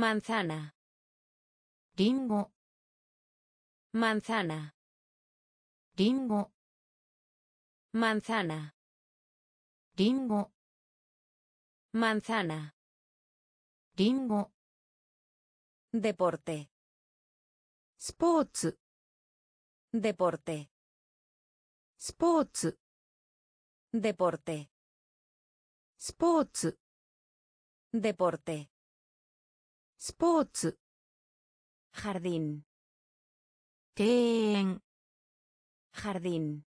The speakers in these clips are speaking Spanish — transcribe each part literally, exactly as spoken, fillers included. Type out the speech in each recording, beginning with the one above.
manzana, りんご manzana, りんご manzana, りんご manzana, りんご deporte, スポーツ deporte, スポーツ deporte, スポーツ deporte, スポーツ jardín, 庭園 jardín,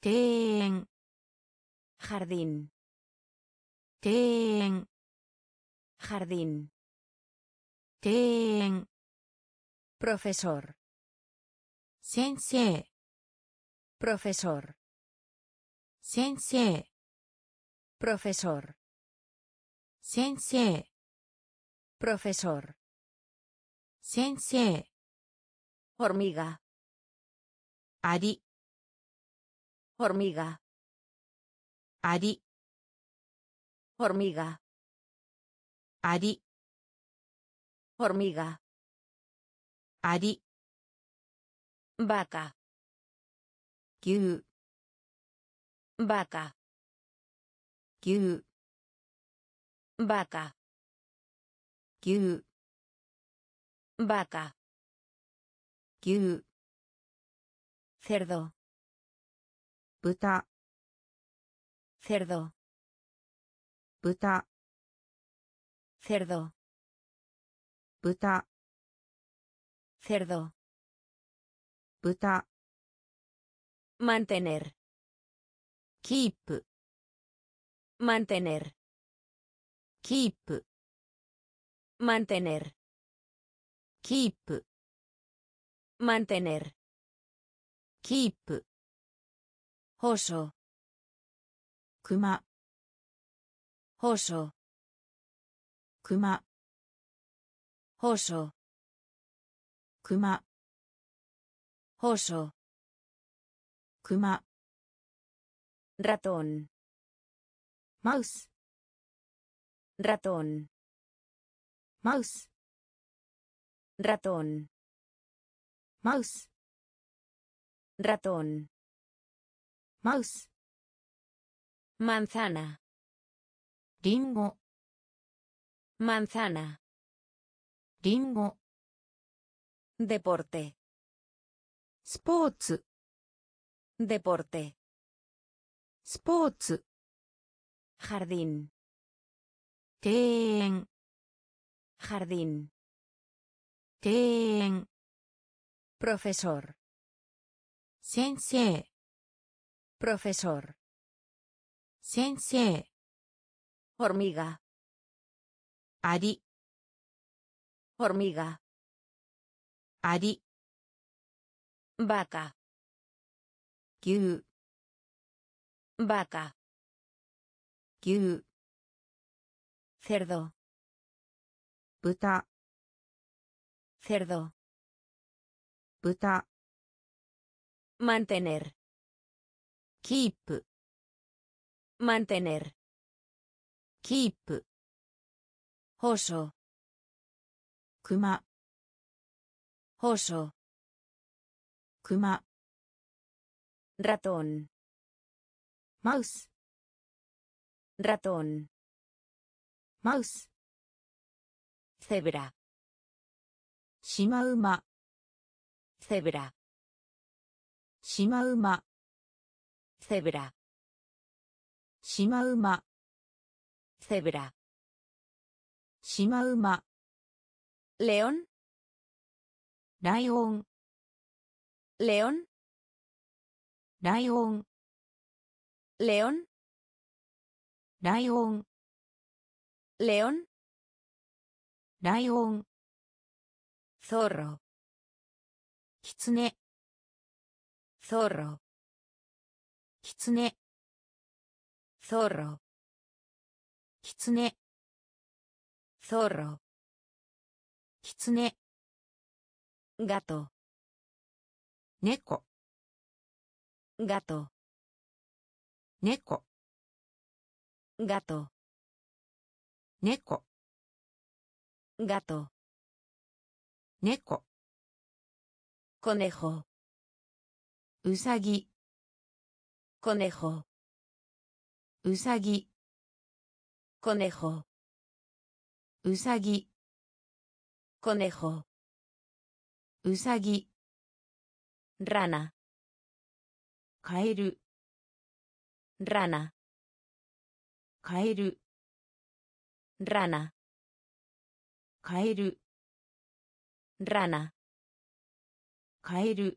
庭園 jardín, 庭園 jardín, 庭園 profesor, 先生 profesor, 先生 profesor, 先生 profesor, 先生 hormiga, アリ hormiga, アリ hormiga, アリ hormiga, アリ vaca, 牛 vaca, 牛 vaca, 牛 vaca, 牛 cerdo, 豚 cerdo, 豚 cerdo, 豚 cerdo, 豚 mantener, keep, mantener, keep, mantener, keep, mantener, keep, oso, kuma, oso, kuma, oso, kuma, oso, kuma, ratón, mouse, ratón, mouse, ratón, mouse, ratón, mouse, manzana, りんご manzana, りんご deporte, スポーツ deporte, スポーツ jardín, 庭園 jardín, 庭園 profesor, 先生 profesor, 先生 hormiga, アリ hormiga, アリ vaca, 牛 vaca, 牛 cerdo, 豚 cerdo, 豚 mantener, keep, mantener, keep, oso, kuma, oso, kuma, ratón, mouse, ratón, mouse, cebra, shimauma, cebra, shimauma, cebra, shimauma, cebra, shimauma, león, lion, león, lion, león, lion, león, lion, zorro, kitsune, zorro, kitsune, zorro, kitsune, zorro, kitsune, gato, neko, gato, neko, gato, neko, gato, neko, conejo, usagi, conejo, usagi, conejo, usagi, conejo, usagi, rana, kaeru, rana, kaeru, rana, kaeru, rana, kaeru,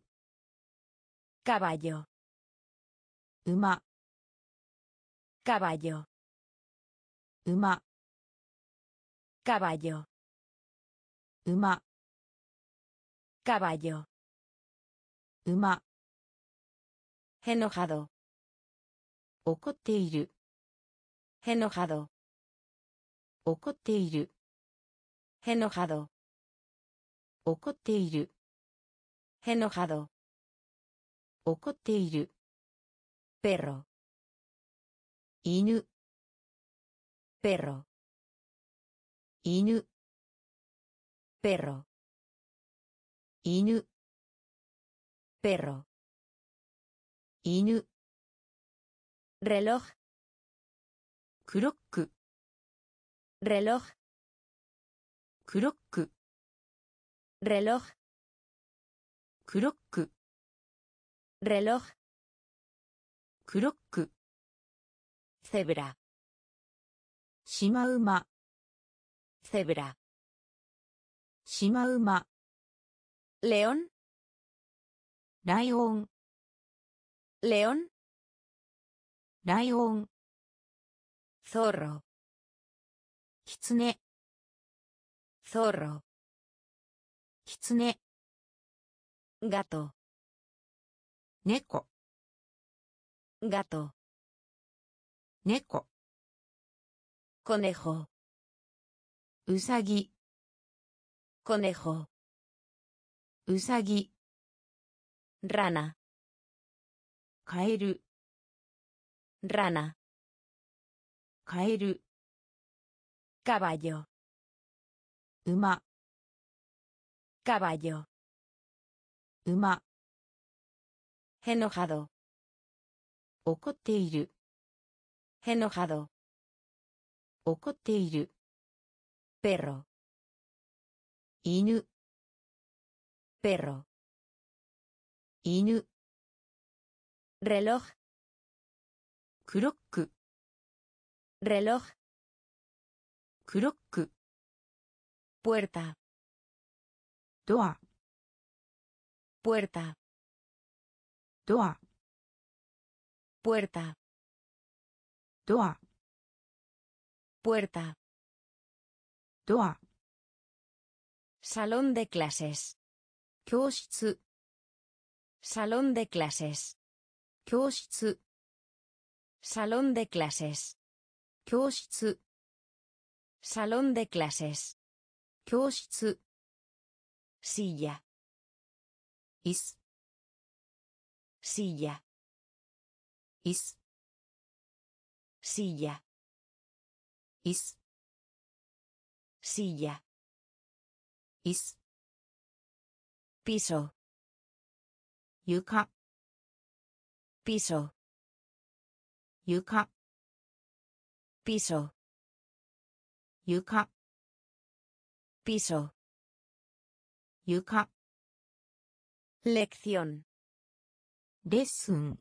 caballo, uma, caballo, uma, caballo, uma, caballo, uma, enojado, okotteiru, enojado, okotteiru, enojado, okotteiru, enojado, okotteiru, perro, inu, perro, inu, perro, inu, perro, inu, reloj, clock, reloj, clock, reloj, clock, reloj, clock, cebra, shimauma, cebra, shimauma, león, lion, león, lion, zorro, kitsune, zorro, kitsune, gato, neko, gato, neko, conejo, usagi, conejo, usagi, rana, kaeru, rana, kaeru, caballo, uma, caballo, uma, enojado, okotteiru, enojado, okotteiru, perro, inu, perro, inu, reloj, clock, reloj, clock, puerta, door, puerta, door, puerta, door, puerta, door, salón de clases, kyoshitsu, salón de clases, kyoshitsu, salón de clases, kyoshitsu, salón de clases, kyoshitsu, silla, is, silla, is, silla, is, silla, is, piso, yuka, piso, yuka, piso, yuka, piso, yuka, lección, lesson,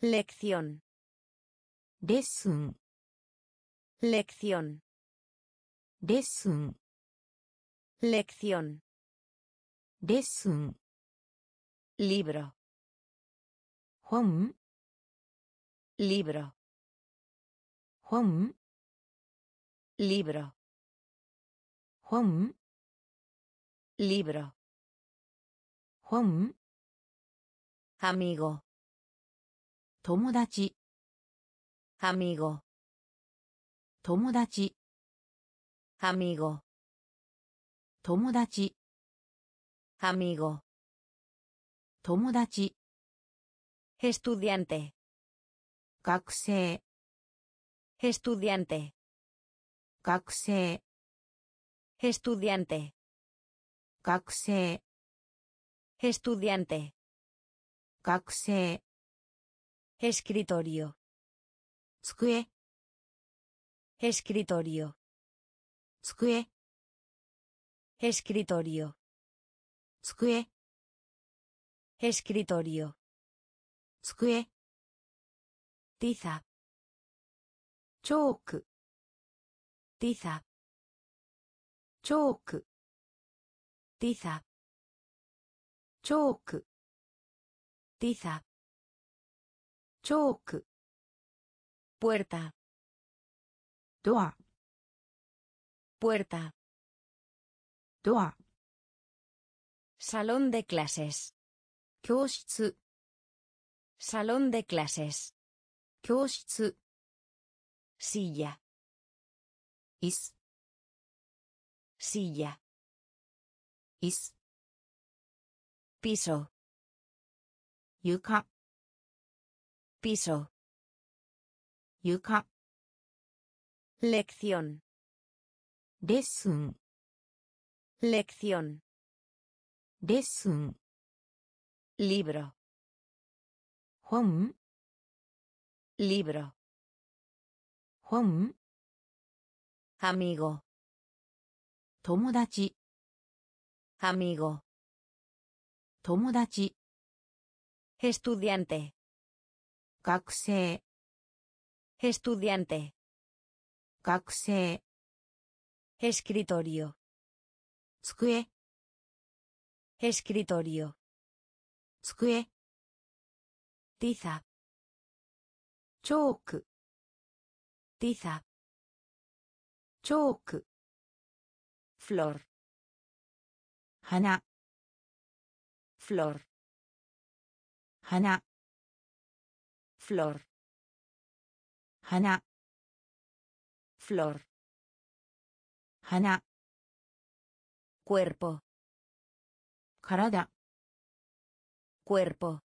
lección, lesson, lección, lesson, lección, lesson, libro, home, libro, home, libro, home, libro, home, amigo, tomodachi, amigo, tomodachi, amigo, tomodachi, amigo, tomodachi, estudiante, gakusei, estudiante, gakusei, Estudiante. Gakusei. Estudiante. Gakusei. Escritorio. Tsukue. Escritorio. Tsukue. Escritorio. Tsukue. Escritorio. Tsukue. Tiza. Chalk. Tiza. Chalk. Tiza. Chalk. Tiza. Chalk. Puerta. Door. Puerta. Door. Salón de clases. Kyōshitsu. Salón de clases. Kyōshitsu. Silla. Is. Silla. Is. Piso. Yuka. Piso. Yuka. Lección. Lesson. Lección. Lesson. Libro. Hon. Libro. Hon. Amigo. Tomodachi. Amigo. Tomodachi. Estudiante. Gakusei. Estudiante. Gakusei. Escritorio. Tsukue. Escritorio. Tsukue. Tiza. Chalk. Tiza. Chalk. Flor. Hana. Flor. Hana. Flor. Hana. Flor. Hana. Cuerpo. Karada. Cuerpo.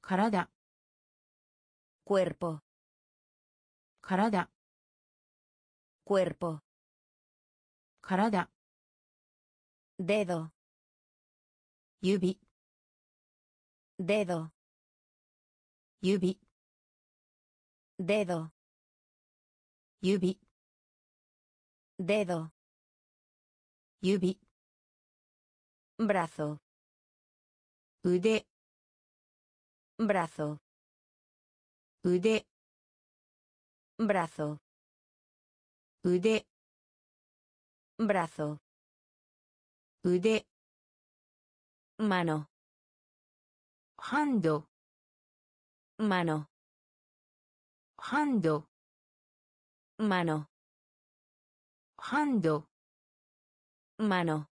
Karada. Cuerpo. Karada. Cuerpo. Karada. Dedo. Yubi. Dedo. Yubi. Dedo. Yubi. Dedo. Yubi. Brazo. Ude. Brazo. Ude. Brazo. Ude. Brazo. Ude. Mano. Hando. Mano. Hando. Mano. Hando. Mano.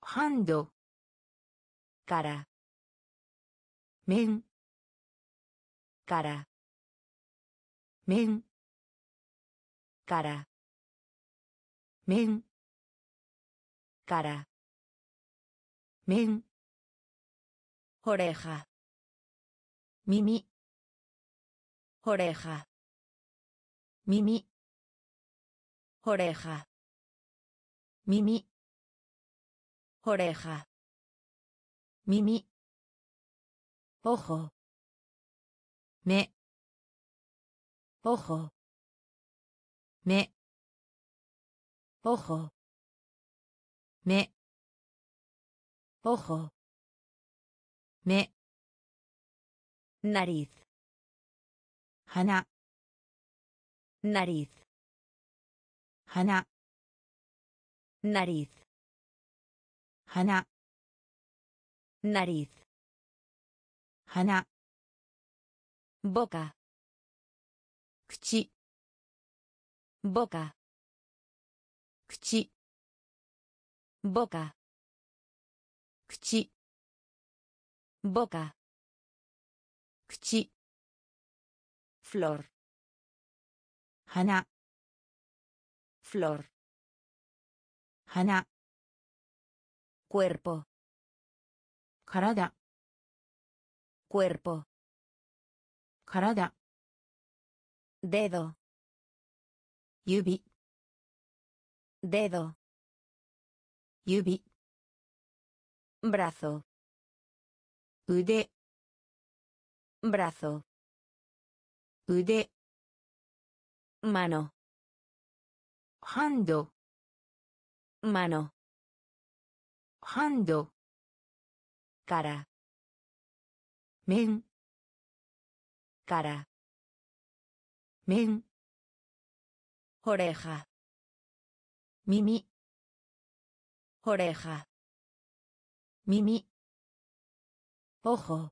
Hando. Cara. Men. Cara. Men. Cara. Men. Cara. Men. Oreja. Mimi. Oreja. Mimi. Oreja. Mimi. Oreja. Mimi. Ojo. Me. Ojo. Me. Ojo. Me. Ojo. Me. Nariz. Hana. Nariz. Hana. Nariz. Hana. Nariz. Hana. Boca. Kuchi. Boca. Kuchi. Boca. Kuchi. Boca. Kuchi. Flor. Hana. Flor. Hana. Cuerpo. Karada. Cuerpo. Karada. Dedo. Yubi. dedo, yubi, brazo, ude, brazo, ude, mano, hando, mano, hando, cara, men, cara, men, oreja, mimi, oreja, mimi, ojo,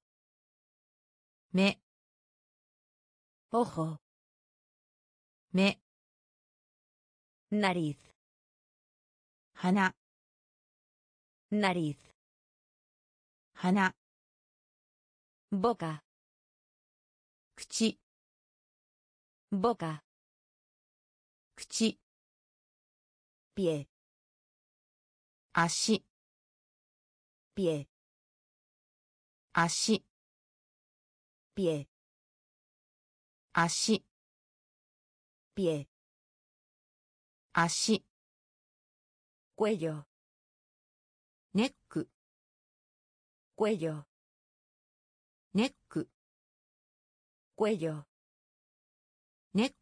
me, ojo, me, nariz, hana, nariz, hana, boca, kuchi, boca, kuchi, pie, ashi, pie, ashi, pie, ashi, pie, ashi, cuello, neck, cuello, neck, cuello, neck,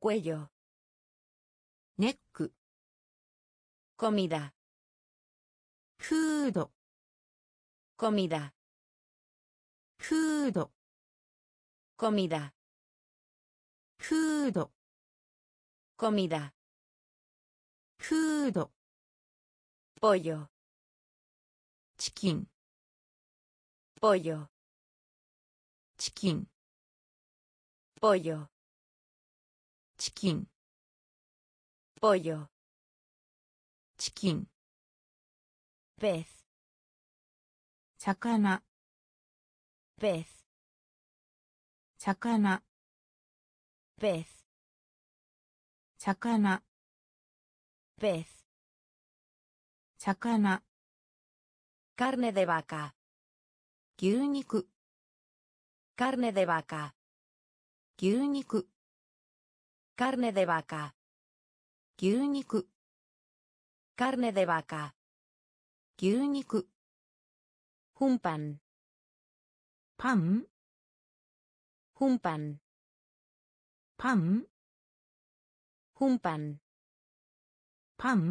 cuello, neck, comida, food, comida, food, comida, food, comida, food, pollo, chicken, pollo, chicken, pollo, chicken, pollo, chicken, pez, sakana, pez, sakana, pez, sakana, pez, sakana, carne de vaca, gyūniku, carne de vaca, gyūniku, carne de vaca, gyūniku, carne de vaca, gyūniku, un pan, pan, un pan, pan, un pan, pan,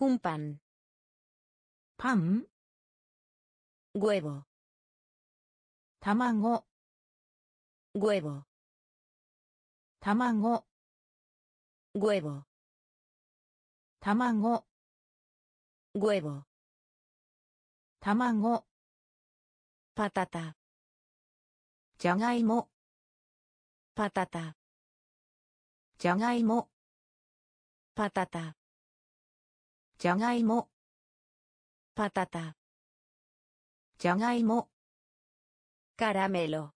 un pan, pan, huevo, tamago, huevo, tamago, huevo, tamago, huevo, tamago, patata, jagaimo, patata, jagaimo, patata, jagaimo, patata, jagaimo, caramelo,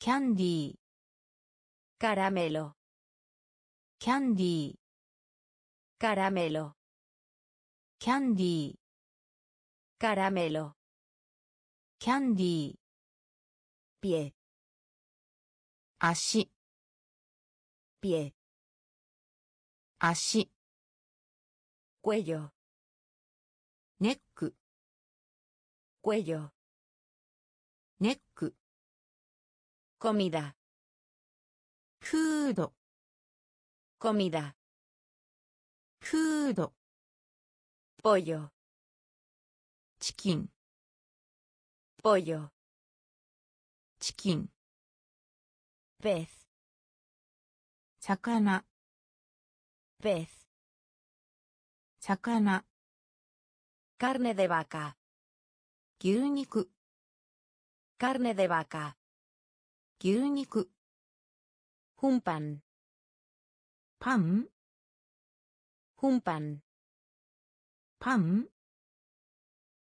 candy, caramelo, candy, caramelo, candy, caramelo, candy, pie, ashi, pie, ashi, cuello, neck, cuello, neck, comida, food, comida, food, pollo, chicken, pollo, chicken, pez, sakana, pez, sakana, carne de vaca, gyūniku, carne de vaca, gyūniku, un pan, pan, un pan, pan,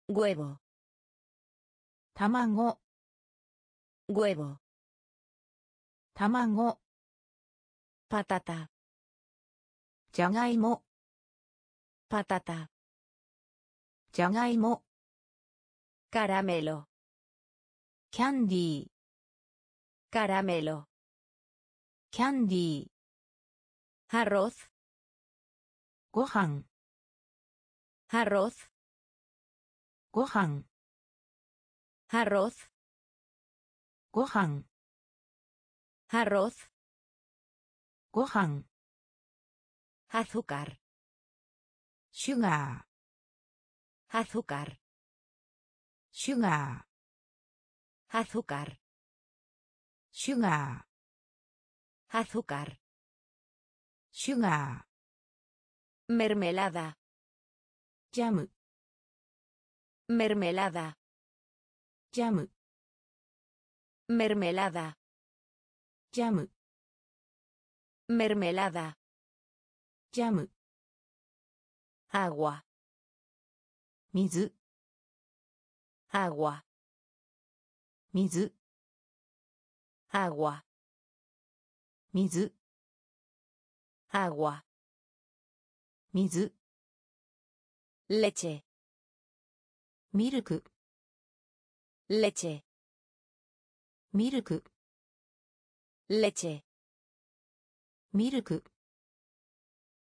huevo, tamago, huevo, tamago, patata, jagaimo, patata, jagaimo, caramelo, candy, caramelo, candy, arroz, gohan, arroz, gohan, arroz, gohan, arroz, gohan, azúcar, sugar, azúcar, sugar, azúcar, sugar, azúcar, sugar, mermelada, jam, mermelada, jam, mermelada, jam, mermelada, jam, agua, mizu, agua, mizu, agua, mizu, agua, mizu, leche, milk, leche, milk, leche, milk,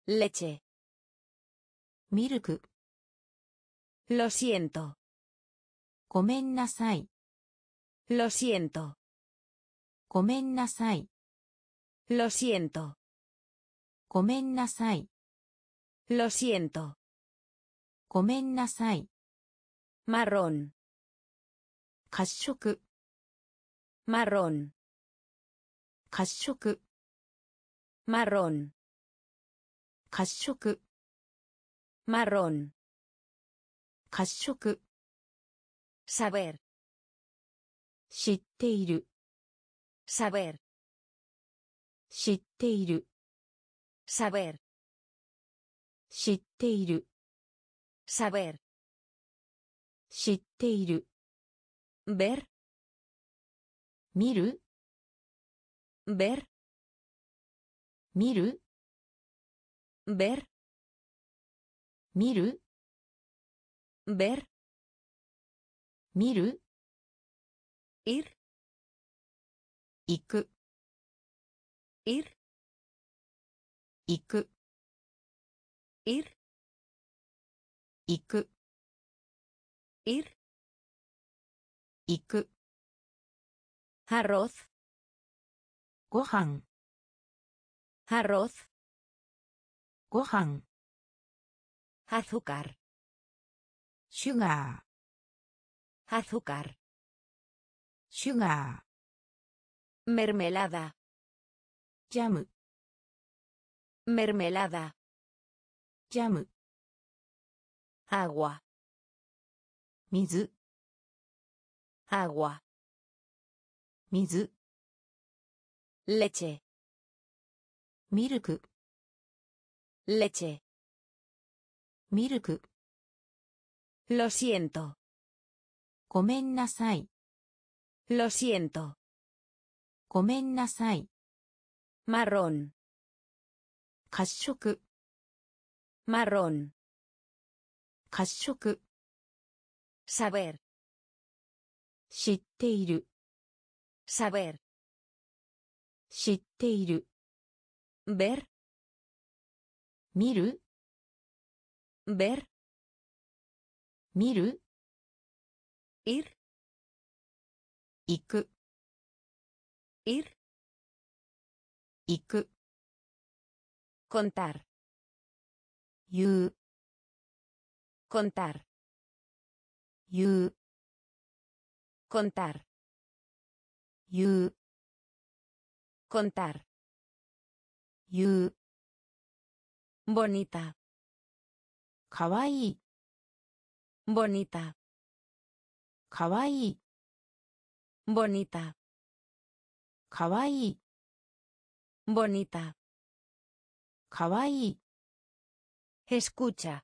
leche, milk, lo siento, gomen nasai, lo siento, gomen nasai, lo siento, gomen nasai, lo siento, gomen nasai, marrón, kashoku, marrón, kashoku, marrón, kashoku, marrón, kashoku, saber, shitteiru, saber, shitteiru, saber, shitteiru, saber, shitteiru, ver, miru, ver, miru, ver, miru, ver, miru, ir, iku, ir, iku, ir, iku, ir, iku, arroz, gohan, arroz, gohan, azúcar, sugar, azúcar, sugar, mermelada, jam, mermelada, jam, agua, mizu, agua, mizu, leche, milk, leche, milk, lo siento, gomen nasai, lo siento, gomen nasai, marrón, kashoku, marrón, kashoku, saber, shitteiru, saber, shitteiru, ver, miru, ver, miru, ir, iku, ir, iku, contar, you, contar, you, contar, you, contar, you, bonita, kawaii, bonita, kawaii, bonita, kawaii, bonita, kawaii, escucha,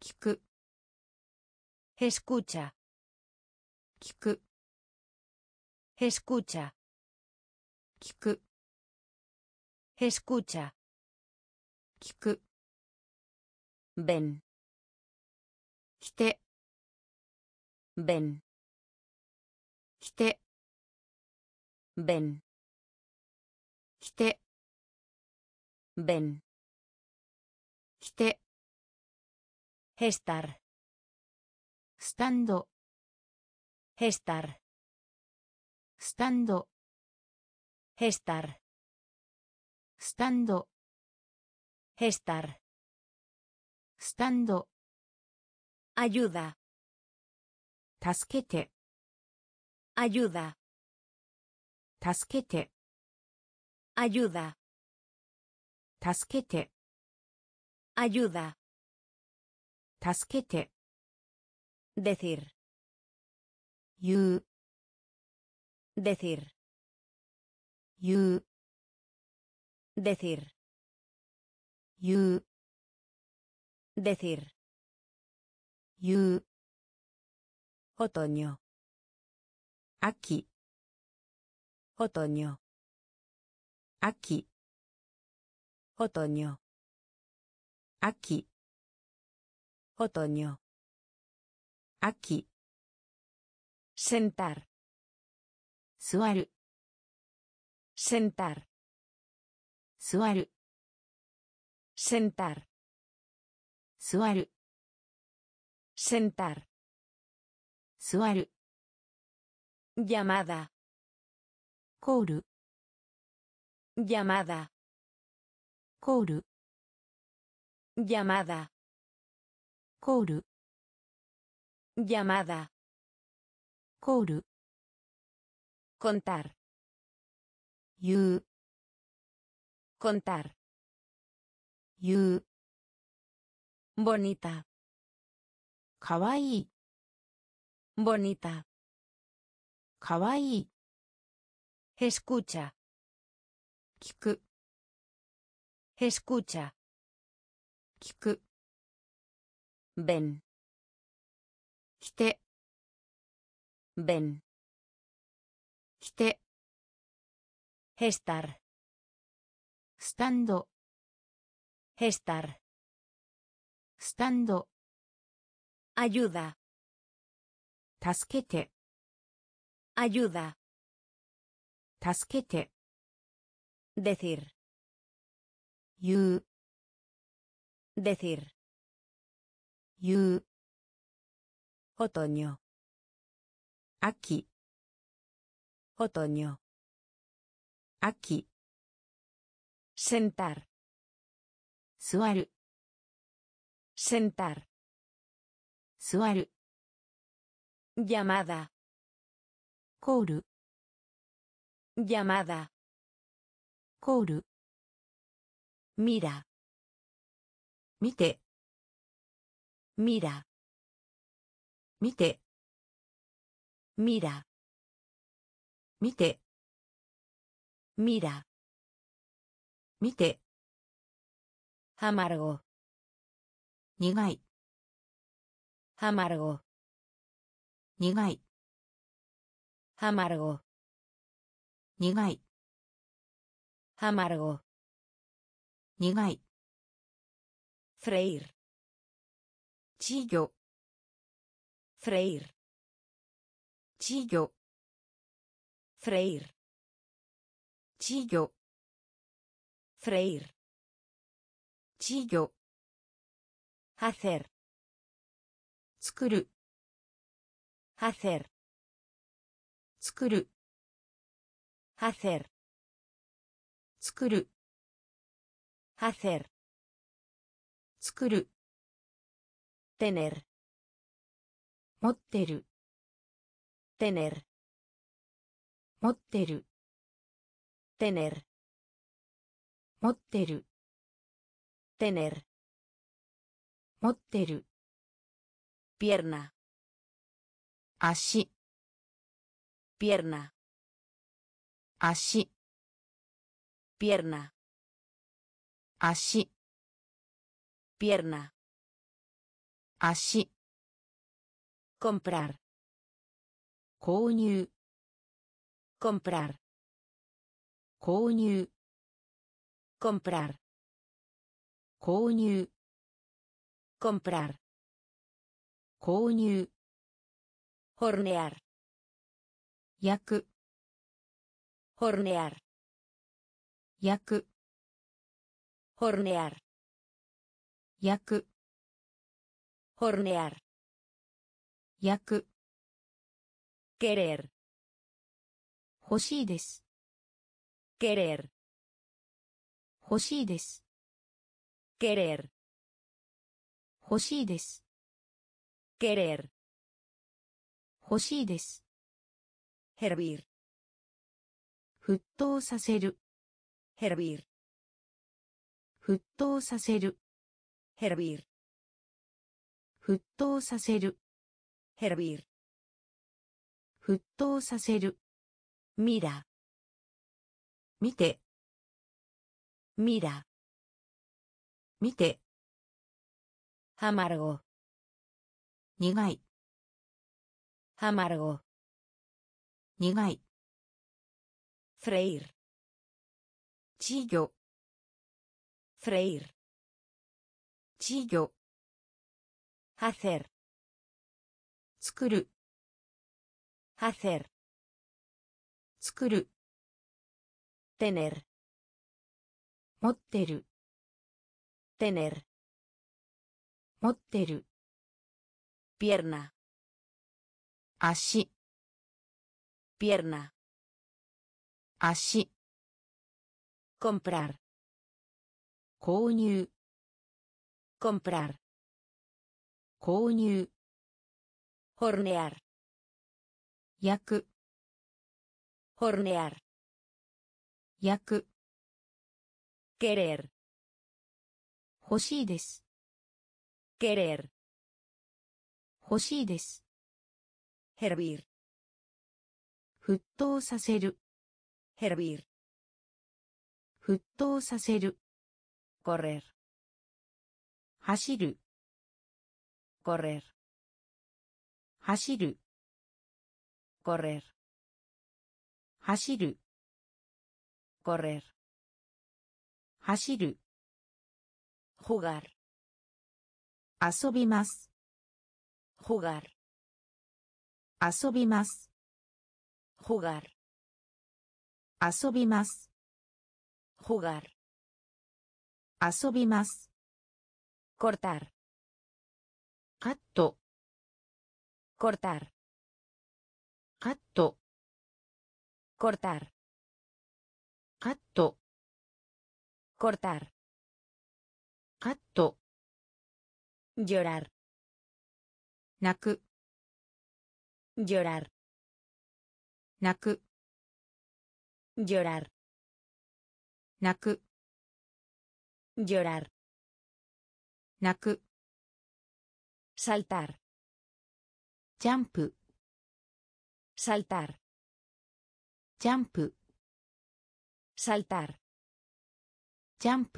kiku, escucha, kiku, escucha, kiku, escucha, kiku, ven, kite, ven, kite, ven, kite, Ven. Kite. Estar. Stando. Estar. Stando. Estar. Stando. Estar. Stando. Ayuda. Tasukete. Ayuda. Tasukete. Ayuda. Tasukete. Ayuda. Tasukete. Decir. Yu. Decir. Yu. Decir. Yu. Decir. Yu. Otoño. Aquí. Otoño. Aquí. Otoño. Aquí. Otoño. Aquí. Sentar. Suaru. Sentar. Suaru. Sentar. Suaru. Sentar. Suaru. Llamada. Koru. Llamada. Koru. Llamada. Koru. Llamada. Koru. Contar. Yu. Contar. Yu. Bonita. Kawaii. Bonita. Kawaii. Escucha. Kiku. Escucha. Kiku. Ven. Kite. Ven. Kite. Estar. Stando. Estar. Stando. Ayuda. Tasukete. Ayuda. Tasukete. Decir. Yu. Decir. Yu. Otoño. Aquí. Otoño. Aquí. Sentar. Suaru. Sentar. Suaru. Llamada. Koru. Llamada. Koru. Mira. Mite. Mira. Mite. Mira. Mite. Mira. Mite. Amargo. Nigai. Amargo. Nigai. Amargo. Nigai. Amargo. Nigai. Freír. Chillo. Freír. Chillo. Freír. Chillo. Freír. Chillo. Hacer. Tsukuru. Hacer. Tsukuru. Hacer. Tsukuru. Hacer. Tsukuru. Tener. Motteru. Tener. Motteru. Tener. Motteru. Tener. Motteru. Pierna. Ashi. Pierna. Ashi. Pierna. Ashi. Pierna. Ashi. Comprar. Kounyu. Comprar. Kounyu. Comprar. Kounyu. Comprar. Kounyu. Hornear. Yaku. Hornear. Yaku. hornear, yaku, hornear, yaku, querer, hoshii desu, querer, hoshii desu, querer, hoshii desu, querer, hoshii desu, hervir, futou saseru, hervir, futou saseru, hervir, futou saseru, hervir, futou saseru, mira, mite, mira, mite, amargo, nigai, amargo, nigai, freír, chillo, freír, chillo, hacer, tsukuru, hacer, tsukuru, tener, motteru, tener, motteru, pierna, ashi, pierna, ashi, comprar,購入, comprar,購入, hornear, yaku, hornear, yaku, querer, hoshii desu, querer, hoshii desu, hervir, futtou saseru, hervir, futtou saseru, correr, hashiru, correr, hashiru, correr, hashiru, correr, hashiru, jugar, asobimasu, jugar, asobimasu, jugar, asobimasu, jugar, asobimasu, cortar, katto, cortar, katto, cortar, katto, cortar, katto, llorar, naku, llorar, naku, llorar, naku, llorar, naku, saltar, jump, saltar, jump, saltar, jump,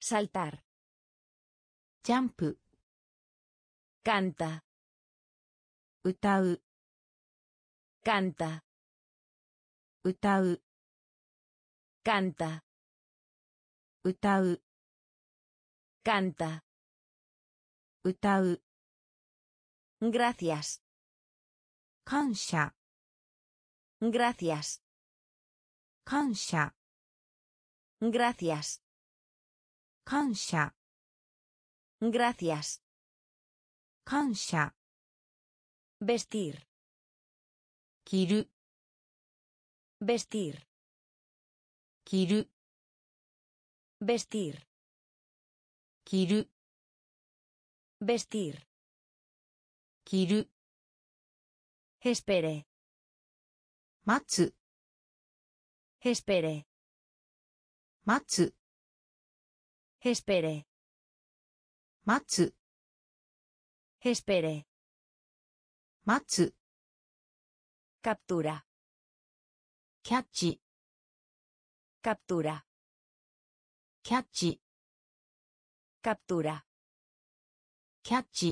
saltar, jump, canta, utau, canta, utau, canta, utau, canta, utau, gracias, kansha, gracias, kansha, gracias, kansha, gracias, kansha, vestir, kiru, vestir, kiru, vestir, kiru, vestir, kiru, espere, matsu, espere, matsu, espere, matsu, espere, matsu, captura, catch, captura, catch, captura, catch,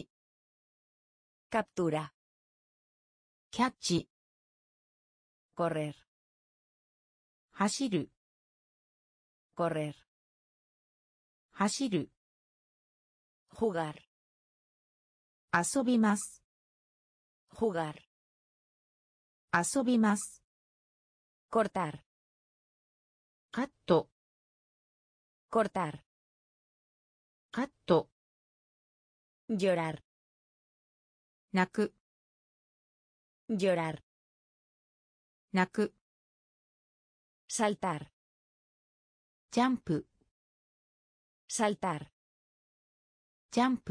captura, catch, correr, hashiru, correr, hashiru, jugar, asobimasu, jugar, asobimasu, cortar, katto, cortar. Katto. Llorar. Naku. Llorar. Naku. Saltar. Jump. Saltar. Jump.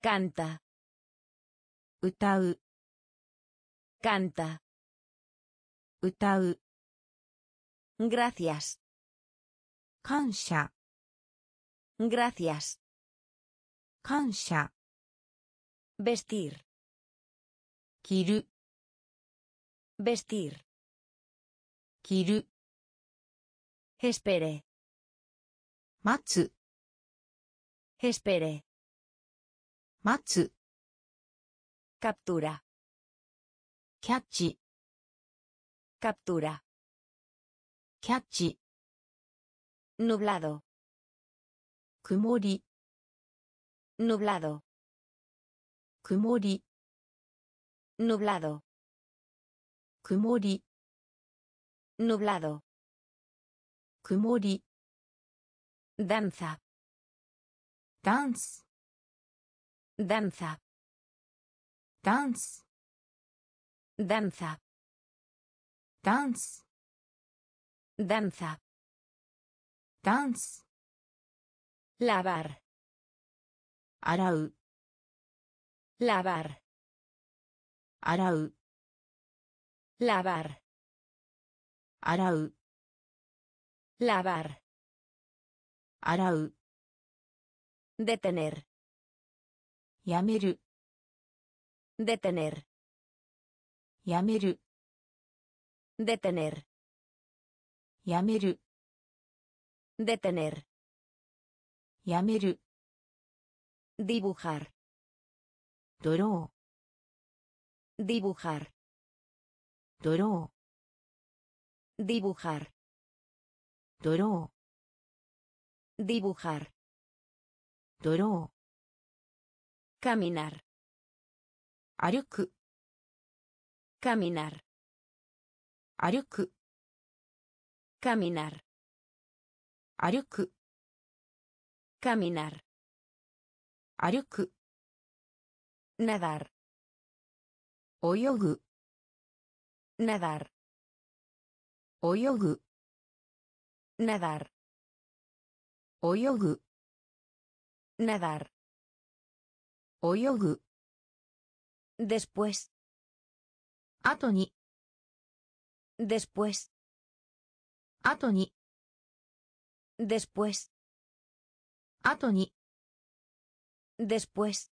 Canta. Utau. Canta. Utau. Gracias. Kansha. Gracias. Kansha. Vestir. Kiru. Vestir. Kiru. Espere. Matsu. Espere. Matsu. Captura. Catch. Captura. Catch. Nublado. Kumori. Nublado. Kumori. Nublado. Kumori. Nublado. Kumori. Danza. Dance. Danza. Dance. Danza. Dance. Danza. Dance. Lavar. Arau. Lavar. Arau. Lavar. Arau. Lavar. Arau. Detener. Yameru. Detener. Yameru. Detener. Yameru. Detener. Yameru. Dibujar. Doró. Dibujar. Doró. Dibujar. Doró. Dibujar. Doró. Caminar. Aruku. Caminar. Aruku. Caminar. Aruku. Caminar. Aruku. Nadar. Oyogu. Nadar. Oyogu. Nadar. Oyogu. Nadar. Oyogu. Después. Atoni. Después. Atoni. Después. Atoni. Después.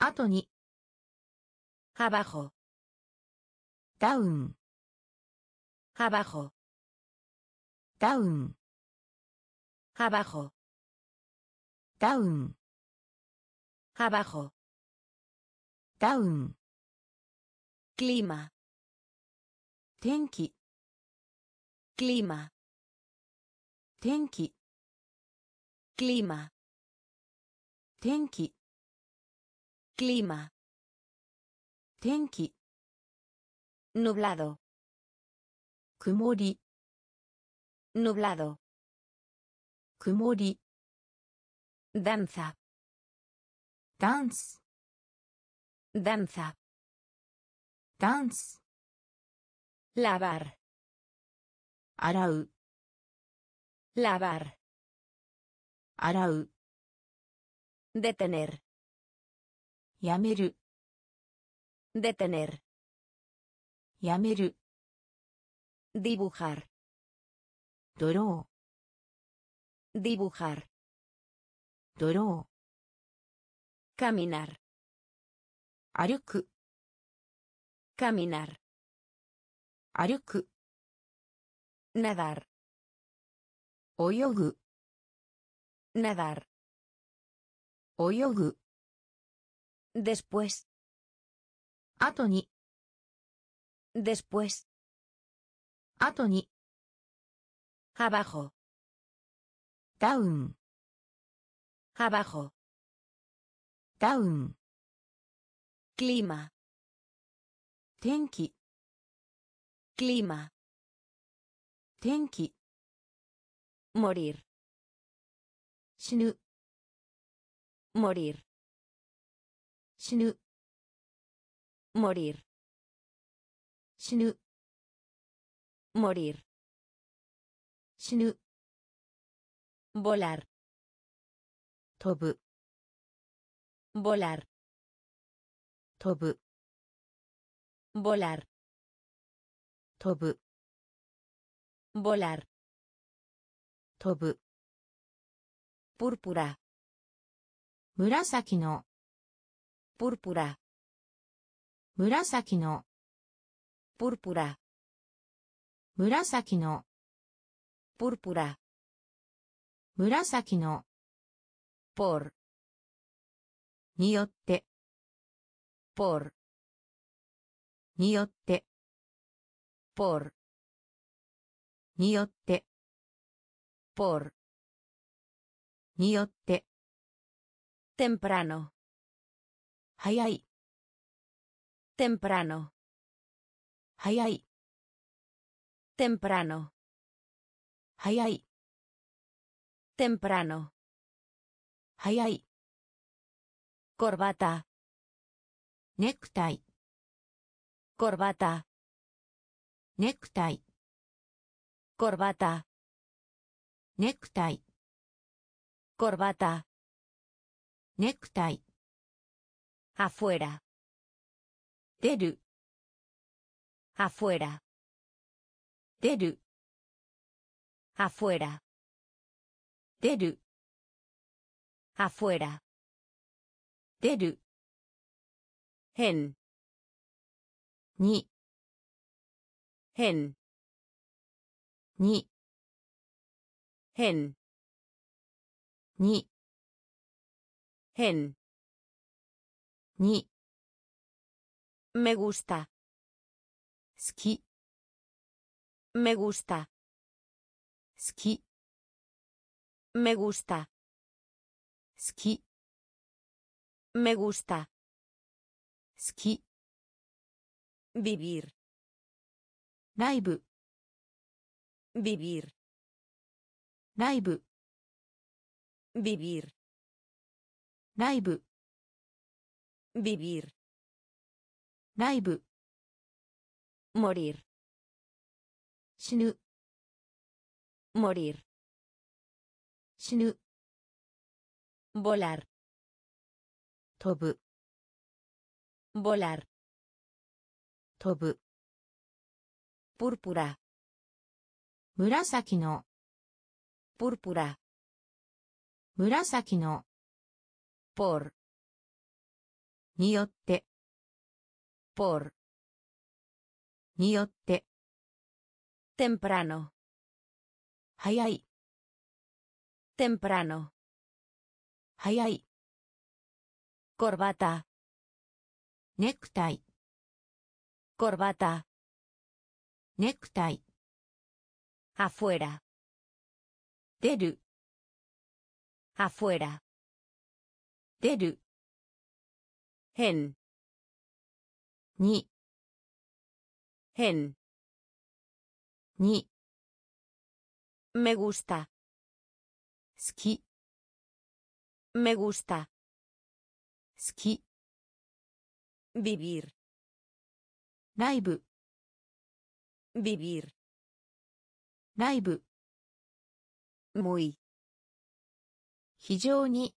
Atoni. Abajo. Down. Abajo. Down. Abajo. Down. Abajo. Down. Clima. Tenki. Clima. Tenki. Clima. Tenki. Clima. Tenki. Nublado. Kumori. Nublado. Kumori. Danza. Dance. Danza. Dance. Lavar. Arau. Lavar. Arau. Detener. Yameru. Detener. Yameru. Dibujar. Doró. Dibujar. Doró. Caminar. Aruku. Caminar. Aruku. Nadar. Oyogu. Nadar. Oyogu. Después. Atoni. Después. Atoni. Abajo. Down. Abajo. Down. Clima. Tenki. Clima. Tenki. morir, shinu, morir, shinu, morir, shinu, morir, shinu, volar, tobu, volar, tobu, volar, tobu, volar, tobu, púrpura, murasaki no, púrpura, murasaki no, púrpura, murasaki no, púrpura, murasaki no, por, niyotte, por, niyotte, por, niyotte, por, niyotte, temprano, hayai, temprano, hayai, temprano, hayai, temprano, hayai, corbata, necktie, corbata, necktie, corbata, necktie, corbata, necktie, afuera, deru, afuera, deru, afuera, deru, afuera, deru, hen, ni, hen, ni, hen, ni, hen, ni, me gusta, ski, me gusta, ski, me gusta, ski, me gusta, ski, vivir, raibu, vivir, raibu, vivir, raibu, vivir, raibu, morir, shinu, morir, shinu, volar, tobu, volar, tobu, púrpura, murasaki no, púrpura, murasaki no, por, niyotte, por, niyotte, temprano, hayai, temprano, hayai, corbata, necktie, corbata, necktie, afuera, deru, afuera, deru, hen, ni, hen, ni, me gusta, ski, me gusta, ski, vivir, raibu, vivir, raibu, muy,非常に、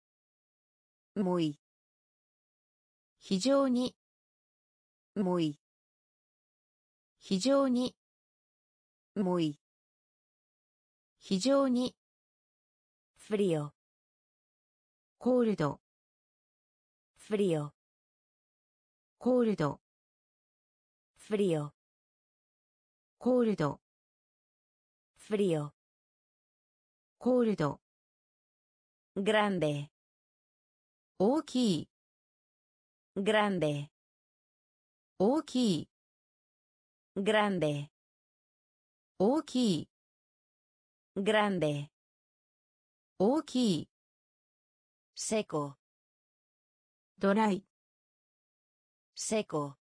もい、非常に、もい、非常に、もい、非常に、フリオ、コールド、フリオ、コールド、フリオ、コールド、フリオ、コールド、grande, 大きい、grande, 大きい、grande, 大きい、grande, 大きい、seco, ドライ、seco,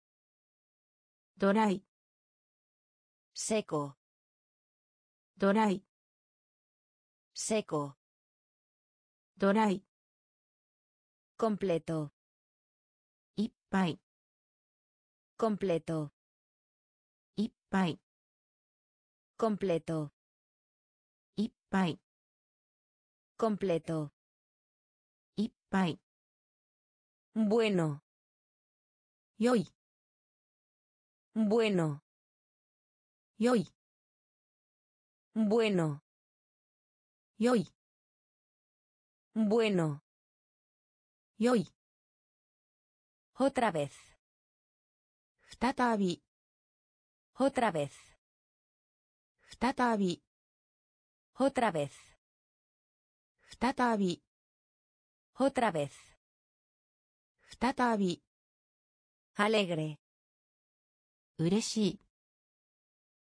ドライ、seco, ドライ、Seco. Dorai. Completo. Ippai. Completo. Ippai. Completo. Ippai. Completo. Ippai. Bueno. Yoi. Bueno. Yoi. Bueno. Yoi. Bueno. Yoi. Otra vez. Futatabi. Otra vez. Futatabi. Otra vez. Futatabi. Otra vez. Futatabi. Alegre. Ureshi.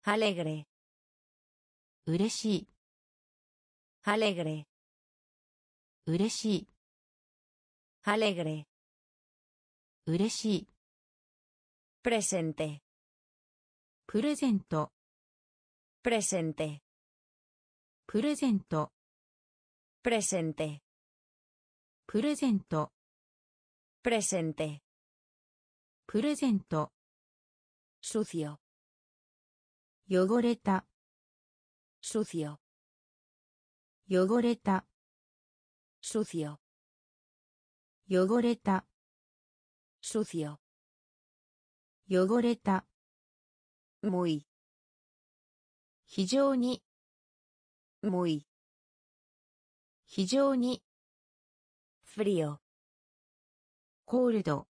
Alegre. Ureshi. Alegre. Ureshi. Alegre. Ureshi. Presente. Presento. Presente. Presento. Presente. Presento. Presente. Presento. Sucio. Yogoreta. Sucio. Yogoreta. Sucio. Yogoreta. Sucio. Yogoreta. Muy. Hijouni. Muy. Hijouni. Frío. Cold.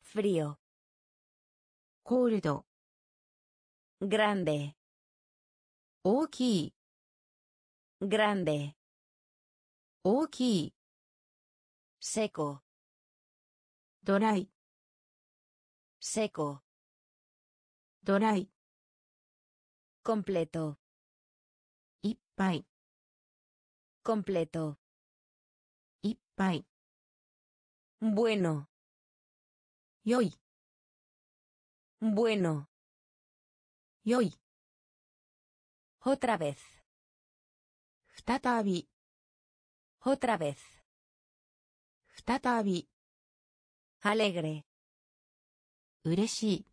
Frío. Cold. Grande. Oki. Grande. Oki. Seco. Dorai. Seco. Dorai. Completo. Ippai. Completo. Ippai. Bueno. Yoi. Bueno. Yoi. Otra vez. Futatabi. Otra vez. Futatabi. Alegre. Ureshi.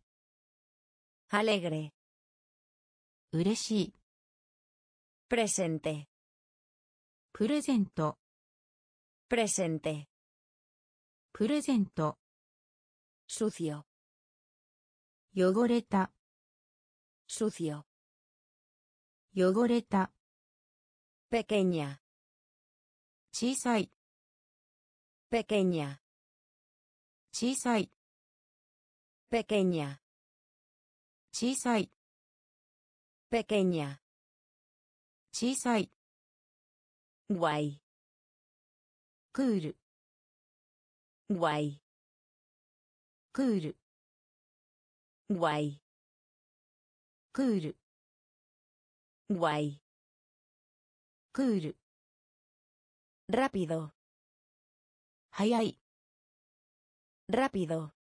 Alegre. Ureshi. Presente. Presento. Presente. Presento. Sucio. Yogoreta. Sucio. Yogoreta. Pequeña. Chisai. Pequeña. Chisai. Pequeña. Chisai. Pequeña. Chisai. Guay. Cool. Guay. Cool. Guay. Cool. Guay. Cool. Rápido. Hayai. Rápido.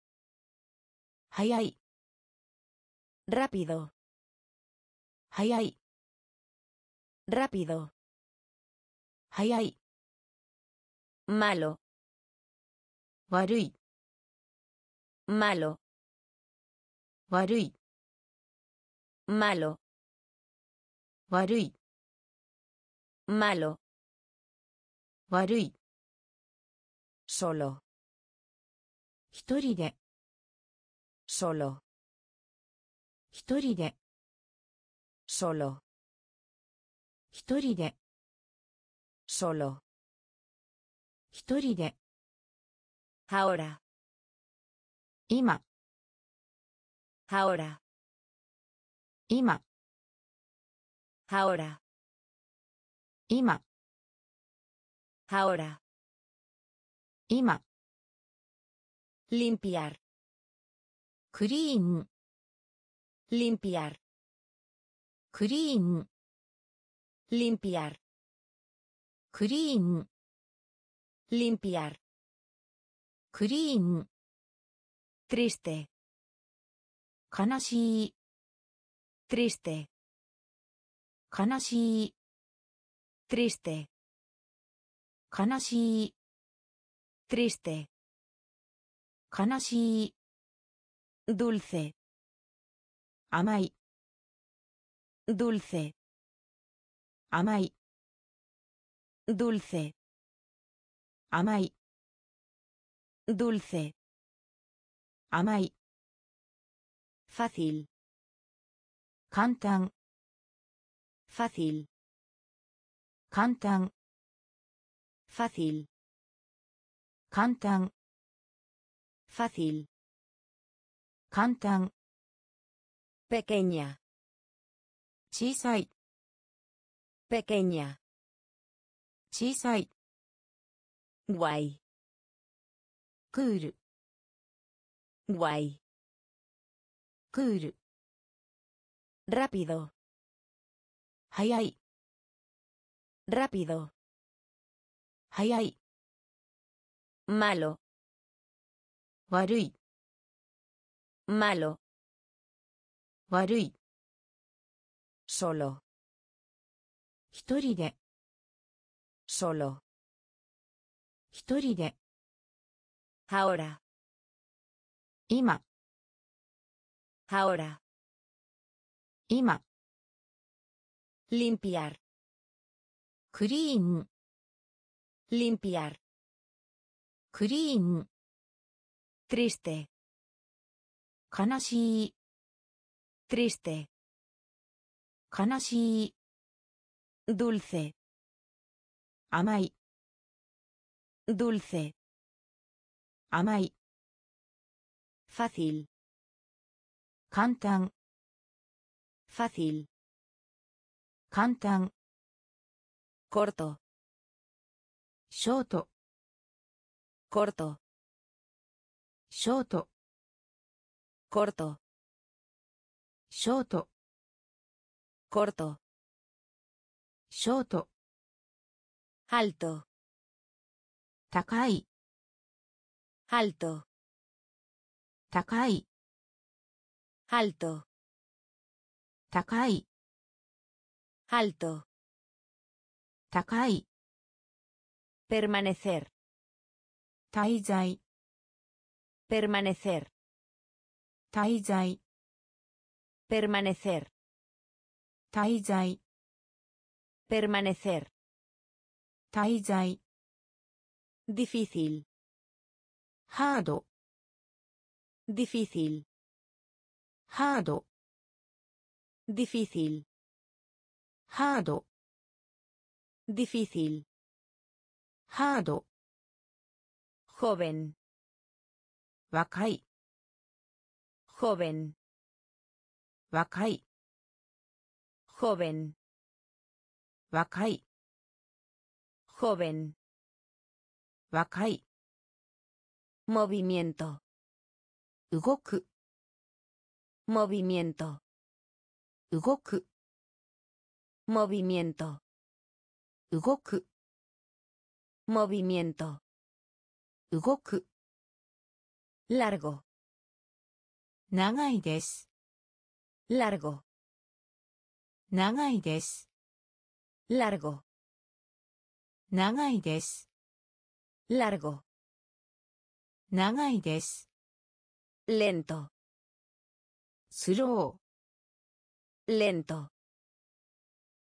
Hayai. Rápido. Hayai. Rápido. Hayai. Malo. Warui. Malo. Warui. Malo. Warui. Malo. Warui. Solo. Hitoride. Solo. Hitoride. Solo. Hitoride. Solo. Hitoride. Ahora. Ima. Ahora. Ima. Ahora. Ima. Ahora. Ima. Limpiar. Clean. Limpiar. Clean. Limpiar. Clean. Limpiar. Clean. Triste. Kanashii. Triste. Kanashii. triste, 悲しい triste, 悲しい dulce, 甘い dulce, 甘い dulce, 甘い dulce, 甘い fácil, 簡単 fácil, 簡単 fácil, 簡単 fácil, 簡単 pequeña, 小さい pequeña, 小さい guay, cool, guay, cool, rápido, hayai, rápido, hayai, malo, warui, malo, warui, solo, hitori de, solo, hitori de, ahora, ima, ahora, ima, limpiar, clean, limpiar, clean, triste, 悲しい triste, 悲しい dulce, 甘い dulce, 甘い fácil, 簡単 fácil, 簡単 corto, ショート corto, ショート corto, ショート corto, ショート alto, 高い alto, 高い alto, 高い alto, 高い permanecer, 滞在 permanecer, 滞在 permanecer, 滞在 permanecer, 滞在 difícil, hard, difícil, hard, difícil, hard, difícil, hard, joven, 若い joven, 若い joven, 若い joven, 若い movimiento, 動く movimiento, 動く movimiento, 動く movimiento, 動く largo, 長いです largo, 長いです largo, 長いです largo, 長いです lento, スロー lento,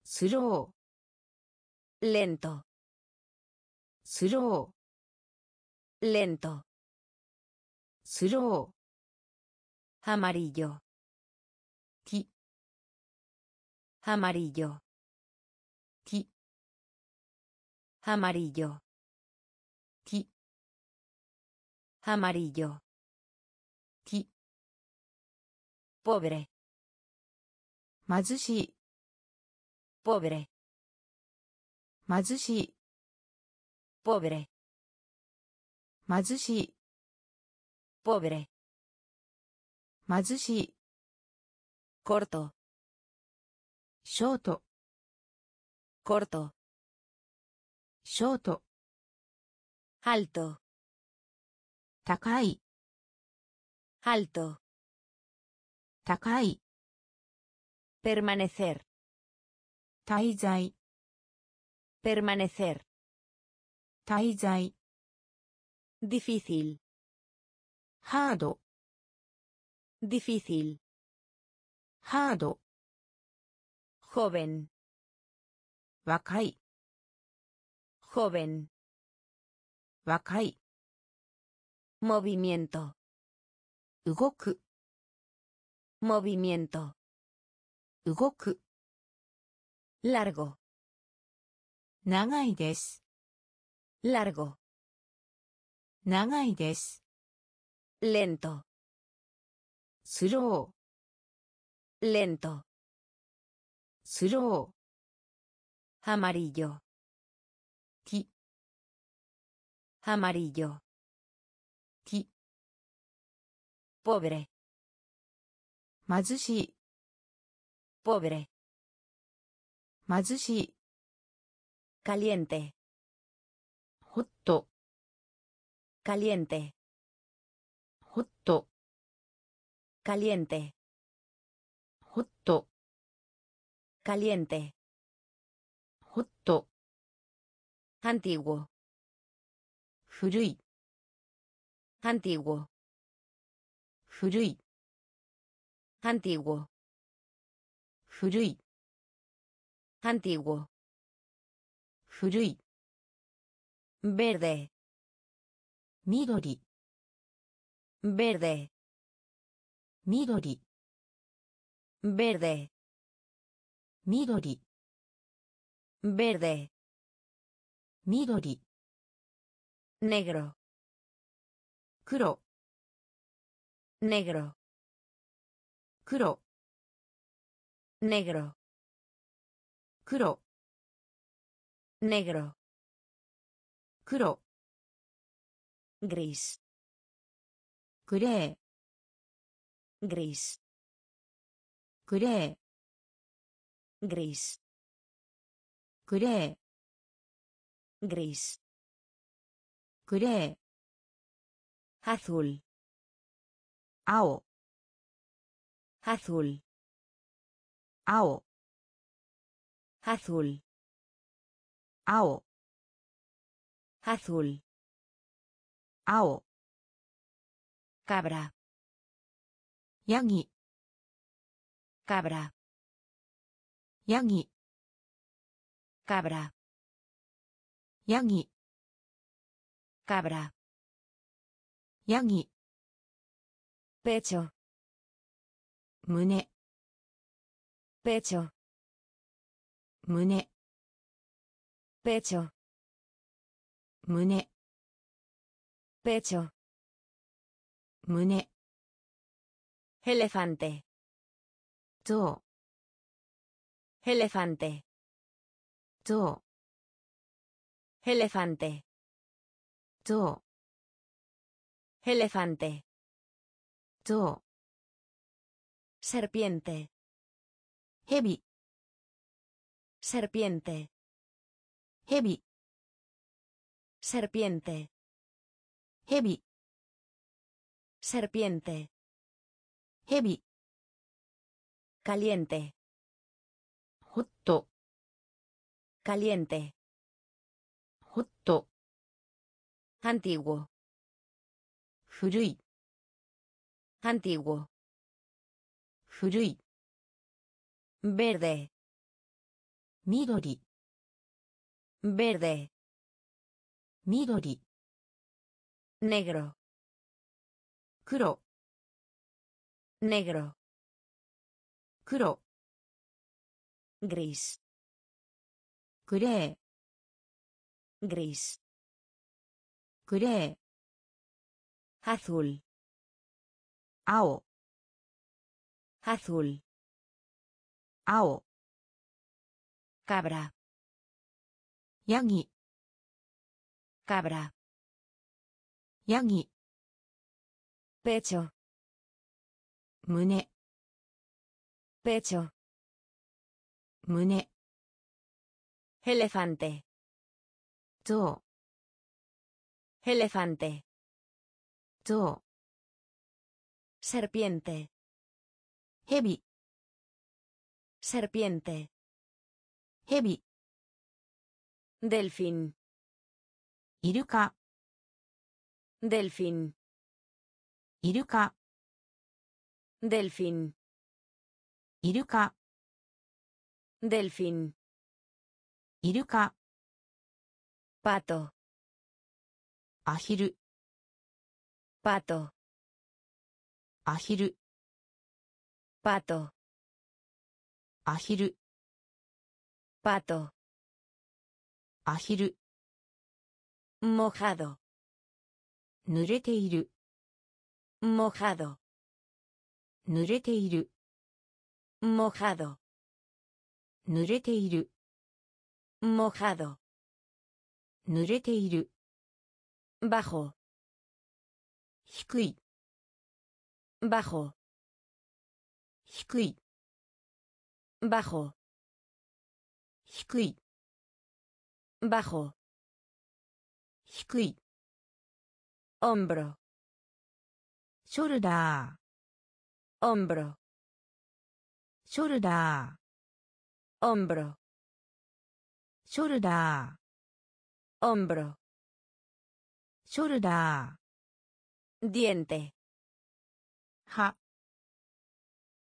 スロー lento, スロー lento, スロー amarillo, き amarillo, き amarillo, き amarillo, き pobre, 貧しい pobre, 貧しい pobre, 貧しいpobre, 貧しい corto, ショート corto, ショート alto, 高い alto, 高い permanecer, 滞在 Permanecer. Taizai. Difícil. Hard. Difícil. Hard. Joven. Wakai. Joven. Wakai. Movimiento. Ugoku. Movimiento. Ugoku. Largo. Nagai desu. Largo. Nagai desu. Lento. Slow. Lento. Slow. Amarillo. Ki. Amarillo. Ki. Pobre. Mazushi. Pobre. Mazushi. Caliente. Hot. Caliente. Hot. Caliente. Hot. Caliente. Hot. Antiguo. Furui. Antiguo. Furui. Antiguo. Furui. Antiguo. Furui. Verde. Midori. Verde. Midori. Verde. Midori. Verde. Midori. Negro. Kuro. Negro. Kuro. Negro. Kuro. Negro. Kuro. Gris. Grey. Gris. Grey. Gris. Grey. Gris. Grey. Azul. Ao. Azul. Ao. Azul. Ao. Azul. Ao. Cabra. Yagi. Cabra. Yagi. Cabra. Yagi. Cabra. Yagi. Pecho. Mune. Pecho. Mune. Pecho. Mune. Pecho. Mune. Elefante. Zoo. Elefante. Zoo. Elefante. Zoo. Elefante. Zoo. Serpiente. Heavy. Serpiente. Heavy. Serpiente. Heavy. Serpiente. Heavy. Caliente. Hot. Caliente. Hot. Antiguo. Furui. Antiguo. Furui. Verde. Midori. Verde. Midori. Negro. Kuro. Negro. Kuro. Gris. Grey. Gris. Grey. Azul. Ao. Azul. Ao. Cabra. Yagi. Cabra. Yagi. Pecho. Mune. Pecho. Mune. Elefante. Zoo. Elefante. Zoo. Serpiente. Heavy. Serpiente. Heavy. Delfín. Iruka. Delfín. Iruka. Delfín. Iruka. Delfín. Iruka. Pato. Ahiru. Pato. Ahiru. Pato. Ahiru. Pato. Ahiru. Mojado. Nureteiru. Mojado. Nureteiru. Mojado. Nureteiru. Mojado. Nureteiru. Bajo. Hikui. Bajo. Hikui. Bajo. Hikui. Bajo. Hikui. Hombro. Shoulder. Hombro. Shoulder. Hombro. Shoulder. Hombro. Shoulder. Diente. Ha.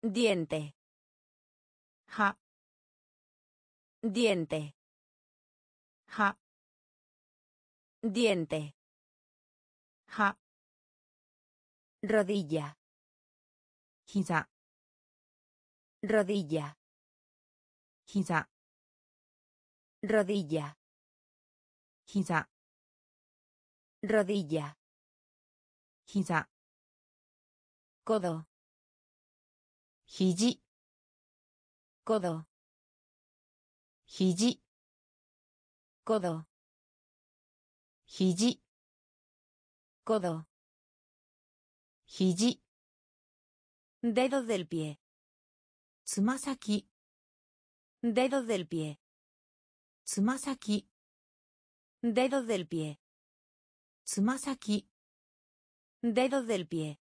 Diente. Ha. Diente. Ha. Diente. Ha. Rodilla. Hiza. Rodilla. Hiza. Rodilla. Hiza. Rodilla. Hiza. Codo. Hiji. Codo. Hiji. Codo. Hiji. Codo. Hiji. Dedo del pie. Tsumasaki. Dedo del pie. Tsumasaki. Dedo del pie. Tsumasaki. Dedo del pie.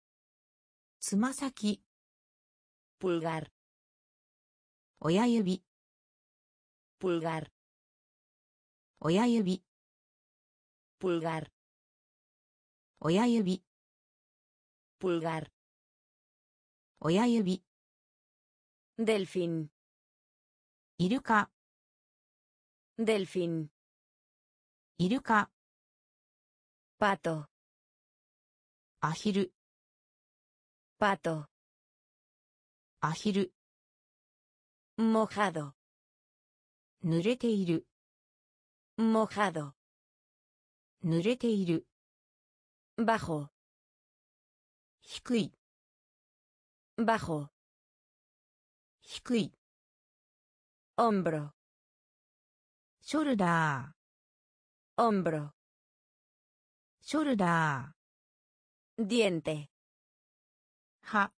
Tsumasaki. Pulgar. Oyayubi. Pulgar. Oyayubi. Pulgar. Oyayubi. Pulgar. Oyayubi. Delfín. Iruka. Delfín. Iruka. Pato. Ahiru. Pato. Ahiru. Mojado. Nureteiru. Mojado. Nureteiru. Bajo. Hikui. Bajo. Hikui. Hombro. Shoulder. Hombro. Shoulder. Diente. Ha.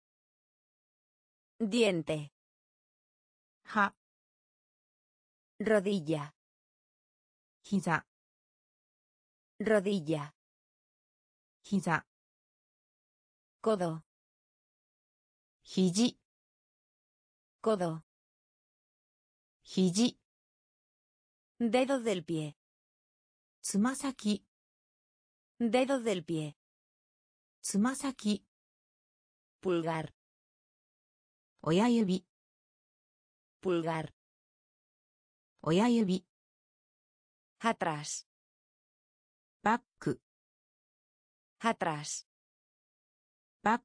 Diente. Ha. Rodilla. Hiza. Rodilla. Hiza. Codo. Hiji. Codo. Hiji. Dedo del pie. Tsumasaki. Dedo del pie. Tsumasaki. Pulgar. Oyayubi. Pulgar. Oyayubi. Atrás. Back. Atrás. Back.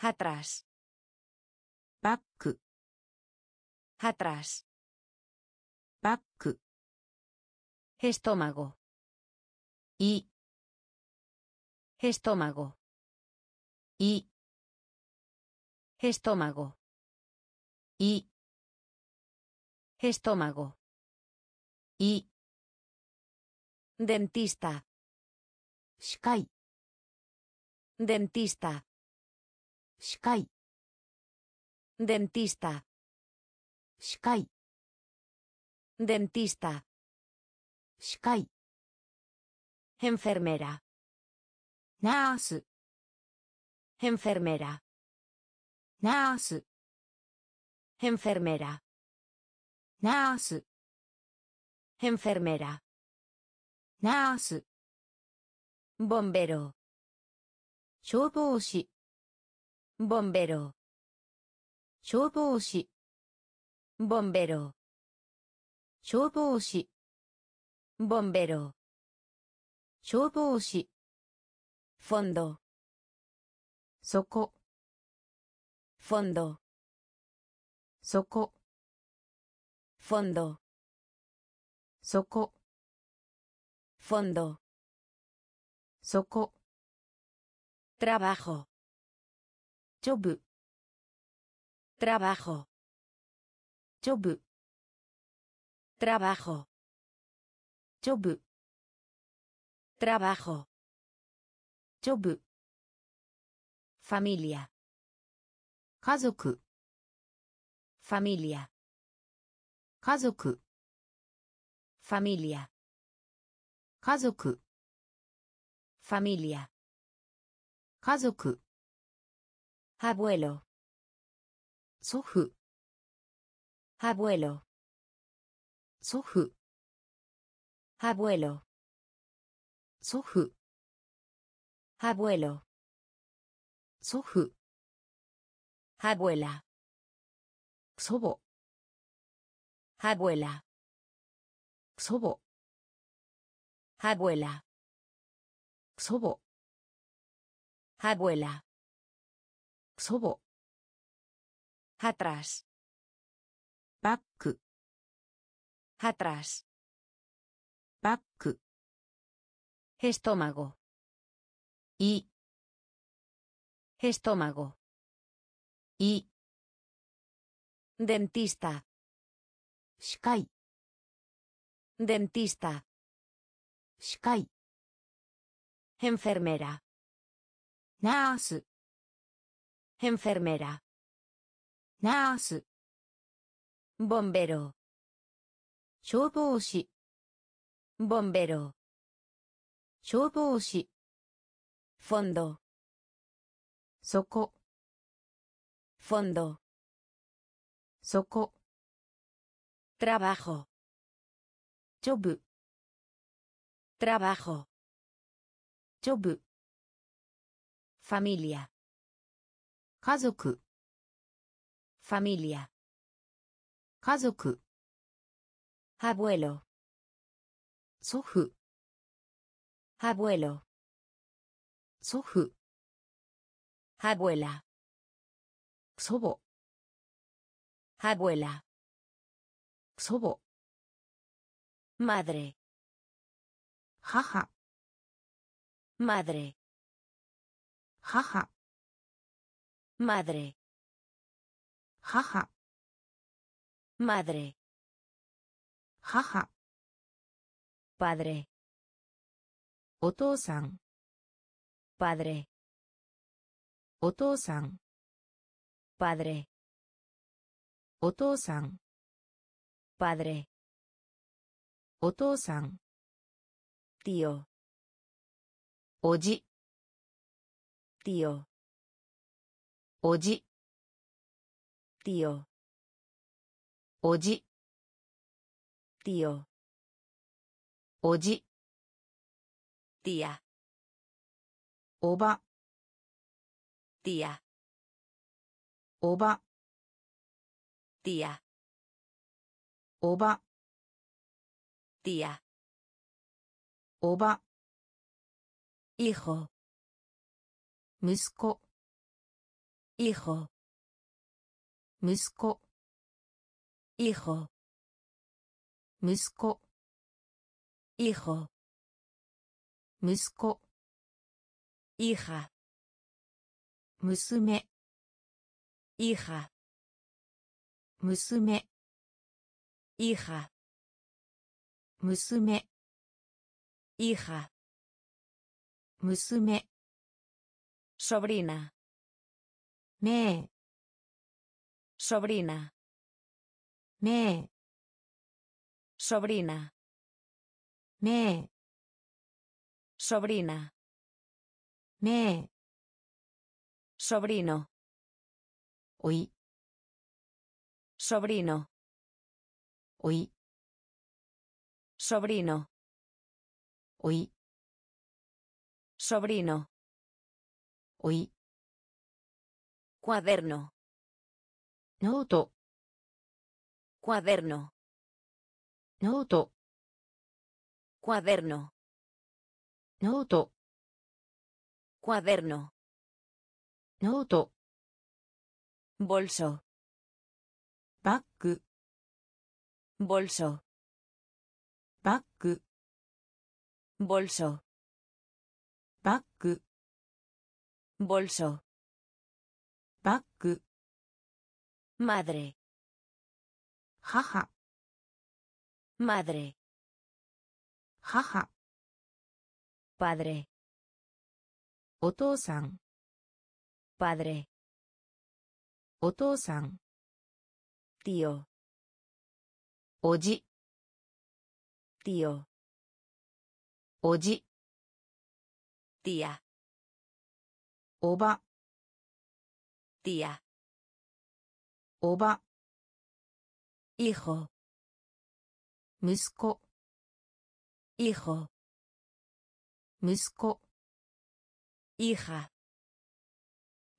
Atrás. Back. Atrás. Back. Estómago. Y. Estómago. Y. Estómago. Y. Estómago. Y. Dentista. Shikai. Dentista. Shikai. Dentista. Shikai. Dentista. Shikai. Enfermera. Nurse. Enfermera. Nurse. Enfermera. Nurse. Enfermera. Nurse. Bombero. 消防士 bombero 消防士 bombero 消防士 bombero 消防士 fondo 底 fondo 底 fondo 底 fondo 底 trabajo, job, trabajo, job, trabajo, job, trabajo, job, familia, kazoku, familia, kazoku, familia, kazoku, familia. 家族 abuelo 祖父 abuelo 祖父 abuelo 祖父 abuelo 祖父 abuela 祖母 abuela 祖母 abuela 祖母 abuela, sobo, atrás, back, atrás, back, estómago, y, estómago, y, dentista, shikai, dentista, shikai, enfermera. Nurse. Enfermera. Nurse. Bombero. 消防士 bombero. 消防士 fondo. 底 fondo. 底 trabajo. Job. Trabajo. Job. Familia. 家族 familia. 家族 abuelo. 祖父 abuelo. 祖父 abuela. 祖母 abuela. 祖母 madre. 母 madre. Jaja. Madre. Jaja. Madre. Jaja. Padre. Otosan. Padre. Otosan. Padre. Otosan. Padre. Otosan. Tío. Oji. Tío. Oji. Tío. Oji. Tío. Oji. Tía. Oba. Tía. Oba. Tía. Oba. Tía. Oba. Hijo. Musco, hijo, musco, hijo, musco, hijo, musco, hija, musume, hija, musume, hija, musume, hija, musume. Sobrina. Me. Sobrina. Me. Sobrina. Me. Sobrina. Me. Sobrino. Uy. Sobrino. Uy. Sobrino. Oui. Sobrino. Oui. Cuaderno. Noto. Cuaderno. Noto. Cuaderno. Noto. Cuaderno. Noto. Bolso. Bag. Bolso. Bag. Bolso. Bag. Bolso. Bag. Madre. Jaja. Madre. Jaja. Padre. Otosan. Padre. Otosan. Tío. Oji. Tío. Oji. Tía. Oba. Tía. Oba. Hijo. Musco. Hijo. Musco. Hija.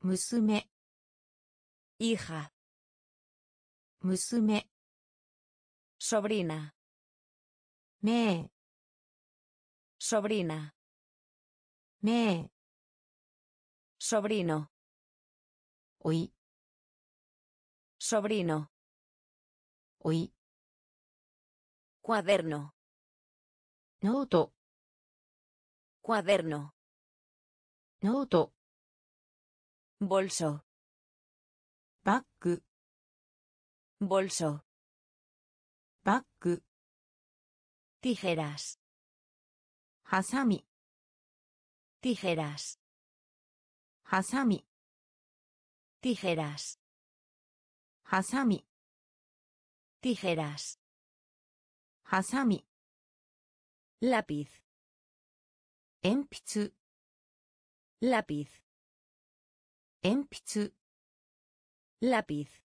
Musume. Hija. Musume. Sobrina. Me. Sobrina. Me. Sobrino. Oi. Sobrino. Oi. Cuaderno. Noto. Cuaderno. Noto. Bolso. Bag. Bolso. Bag. Tijeras. Hasami. Tijeras. Hasami. Tijeras. Hasami. Tijeras. Hasami. Lápiz. Enpitsu. Lápiz. Enpitsu. Lápiz.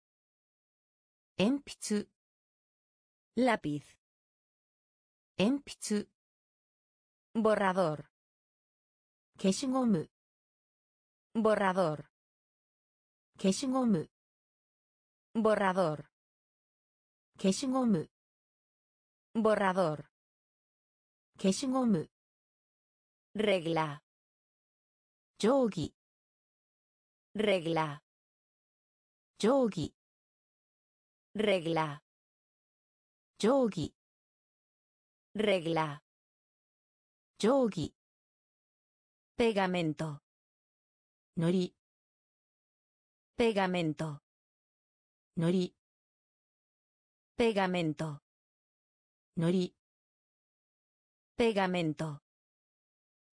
Enpitsu. Lápiz. Enpitsu. Borrador. Keshigomu. Borrador. Keshigomu. Borrador. Keshigomu. Borrador. Keshigomu. Regla. Yogi. Regla. Yogi. Regla. Yogi. Regla. Yogi. Pegamento. Nori. Pegamento. Nori. Pegamento. Nori. Pegamento.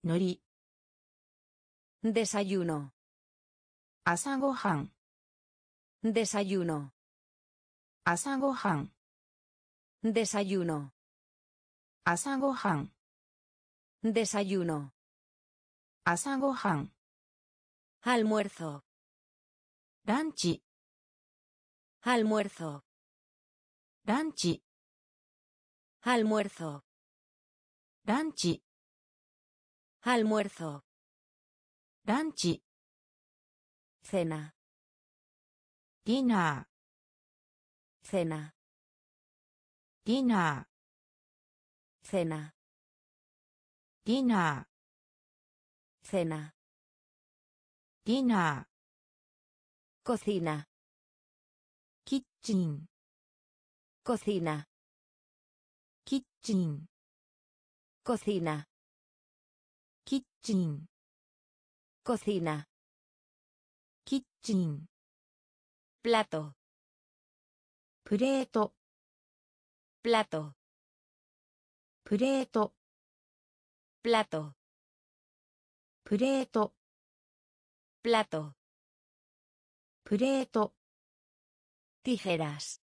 Nori. Desayuno. Asagohan. Desayuno. Asagohan. Desayuno. Asagohan. Desayuno. Asagohan. Almuerzo. Ranchi. Almuerzo. Ranchi. Almuerzo. Ranchi. Almuerzo. Ranchi. Cena. Dinner. Cena. Dinner. Cena. Dinner. Cena. Dinner. Cocina. Kitchen. Cocina. Kitchen. Cocina. Kitchen. Cocina. Kitchen. Plato. Plato. Plato. Plato. Plato. Plato. Plato. Plato. Tijeras.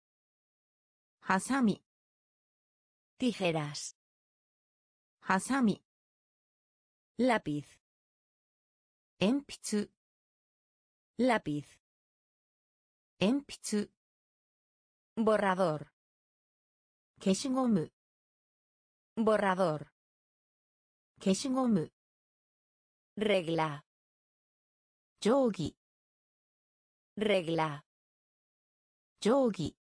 Hasami. Tijeras. Hasami. Lápiz. Enpitsu. Lápiz. Enpitsu. Borrador. Keshigomu. borrador. Keshigomu. Regla. Yogi. Regla. Yogi.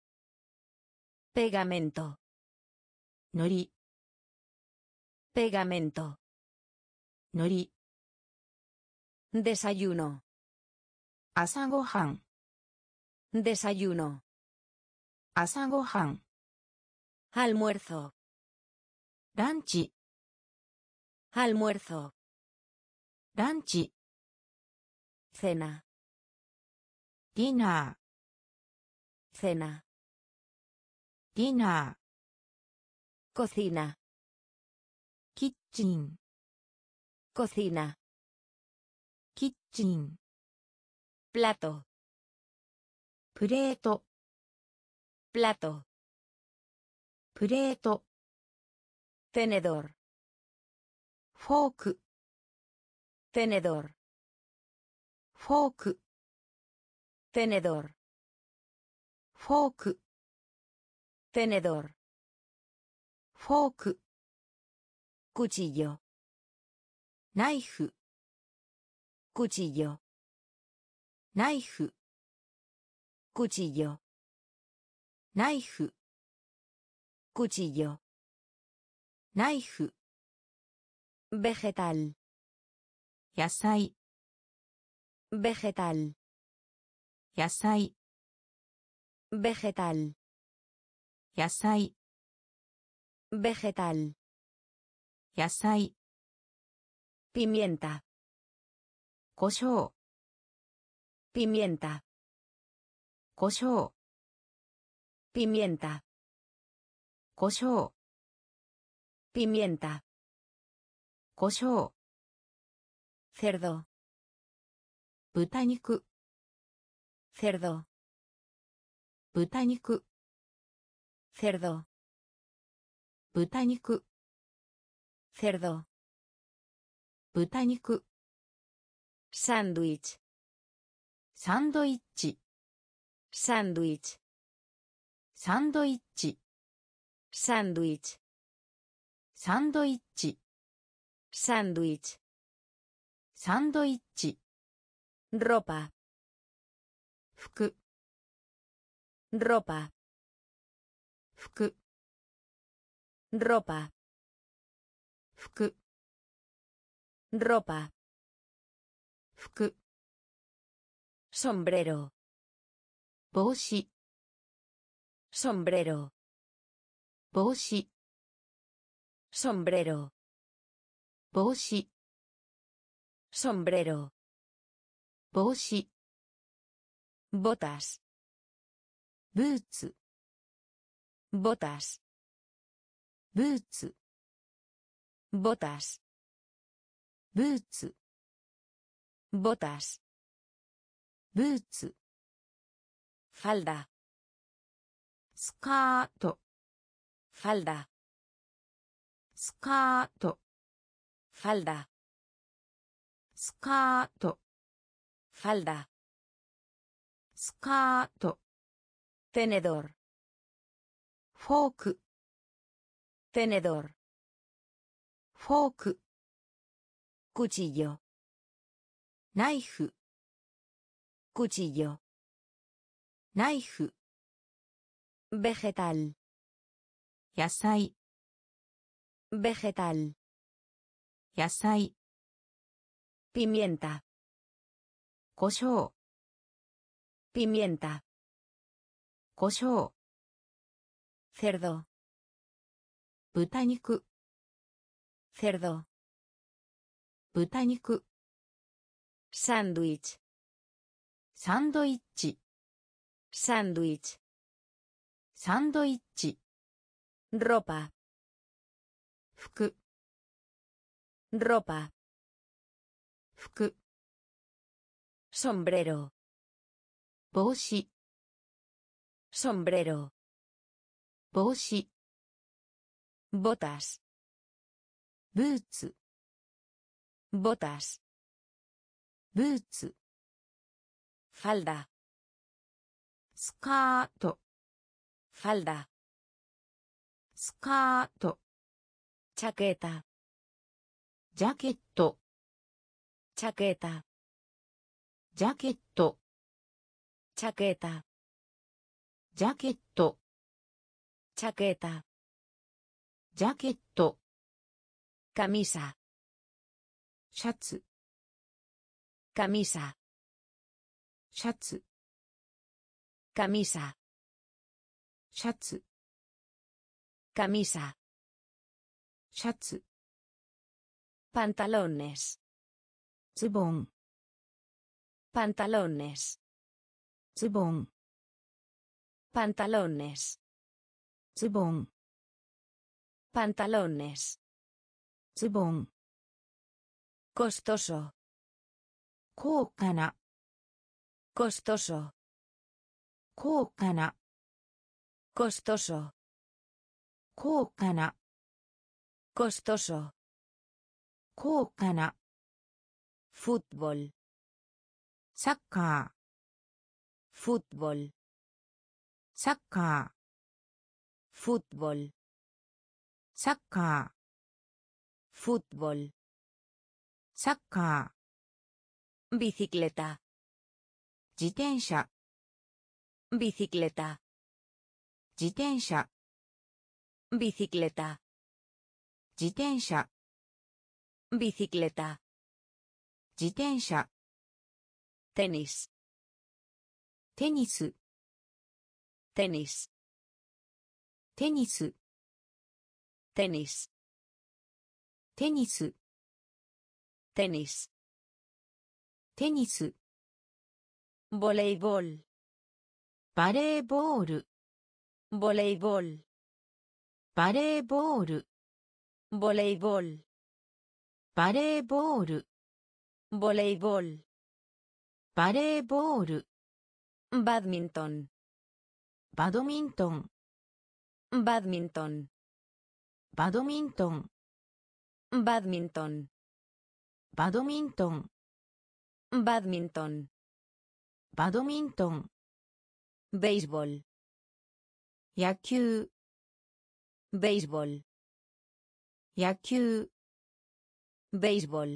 Pegamento. Nori. Pegamento. Nori. Desayuno. Asagohan. Desayuno. Asagohan. Almuerzo. Ranchi. Almuerzo. Ranchi. Cena. Dinner. Cena. Dinner. Cocina. Kitchen. Cocina. Kitchen. Plato. Plato. Plato. Plato. Tenedor. Fork. Tenedor. Fork. Tenedor. Fork. Tenedor. Fork. Cuchillo. Knife. Cuchillo. Knife. Cuchillo. Knife. Cuchillo. Knife. Vegetal. Yasai. Vegetal. Yasai. Vegetal. Yasai. Vegetal. Yasai. Pimienta. Koshou. Pimienta. Koshou. Pimienta. Koshou. Pimienta. Koshou. Cerdo. Butaniku. Cerdo. Butaniku. Cerdo. Butaniku. Cerdo. Butaniku. Sándwich. Sándwich. Sándwich. Sándwich. Sándwich. Sándwich. Sándwich. Sándwich. Ropa. Fuku. Ropa. Fuku. Ropa. Fuku. Ropa. Fuku. Sombrero. Boshi. Sombrero. Boshi. Sombrero. Boshi. Sombrero. Boshi. Botas. Boots. Botas. Boots. Botas. Boots. Botas. Boots. Falda. Scarto. Falda. Scarto. Falda. Scarto. Falda. Scarto. Tenedor. Fork. Tenedor. Fork. Cuchillo. Knife. Cuchillo. Knife. Vegetal. Yasai. Vegetal. Yasai. Pimienta. Koshou. Pimienta. Koshou. Cerdo. Butaniku. Cerdo. Butaniku. Sándwich. Sándwich. Sándwich. Sándwich. Ropa. Fuku. Ropa. Fuku. Sombrero. Boshi. Sombrero. Boshi. Botas. Boots. Botas. Boots. Falda. Scarto. Falda. Scarto. chaqueta, jaquetto, chaqueta, jaquetto, chaqueta, jaquetto, chaqueta, jaquetto, camisa, shats, camisa, shats, camisa, shats, camisa, shats, pantalones, zubón, pantalones, zubón, pantalones, zubón, pantalones, zubón, costoso, koukana, costoso, koukana, costoso, koukana, costoso, koukana, fútbol, soccer, fútbol, soccer, fútbol, soccer, fútbol, soccer, bicicleta, jitensha, bicicleta, jitensha, bicicleta, jitensha, bicicleta, jitensha, tenis, tenis, tenis, tenis, tenis, tenis, tenis, tenis, voleibol, voleibol, voleibol, voleibol, voleibol, voleibol, voleibol, voleibol, badminton, badminton, badminton, badminton, badminton, badminton, badminton, badminton, béisbol, yakū, béisbol, yakū, béisbol,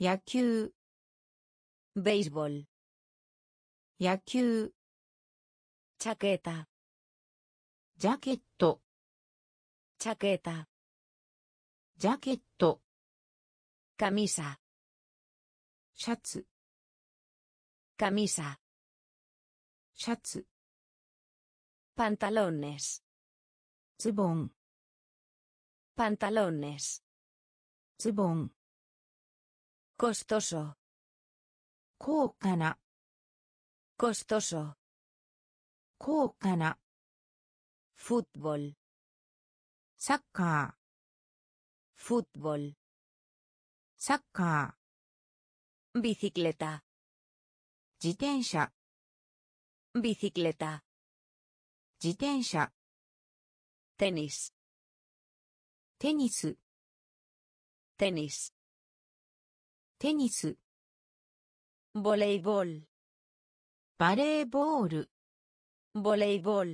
yakū, béisbol, yakū, chaqueta, jaquetto, chaqueta, jaquetto, camisa, shats, camisa, shats, pantalones, zubón, pantalones, zubón, costoso, koukana, costoso, koukana, fútbol, soccer, fútbol, soccer, bicicleta, jitensha, bicicleta, jitensha, tenis, tenis, tenis, tenis, voleibol, voleibol, voleibol,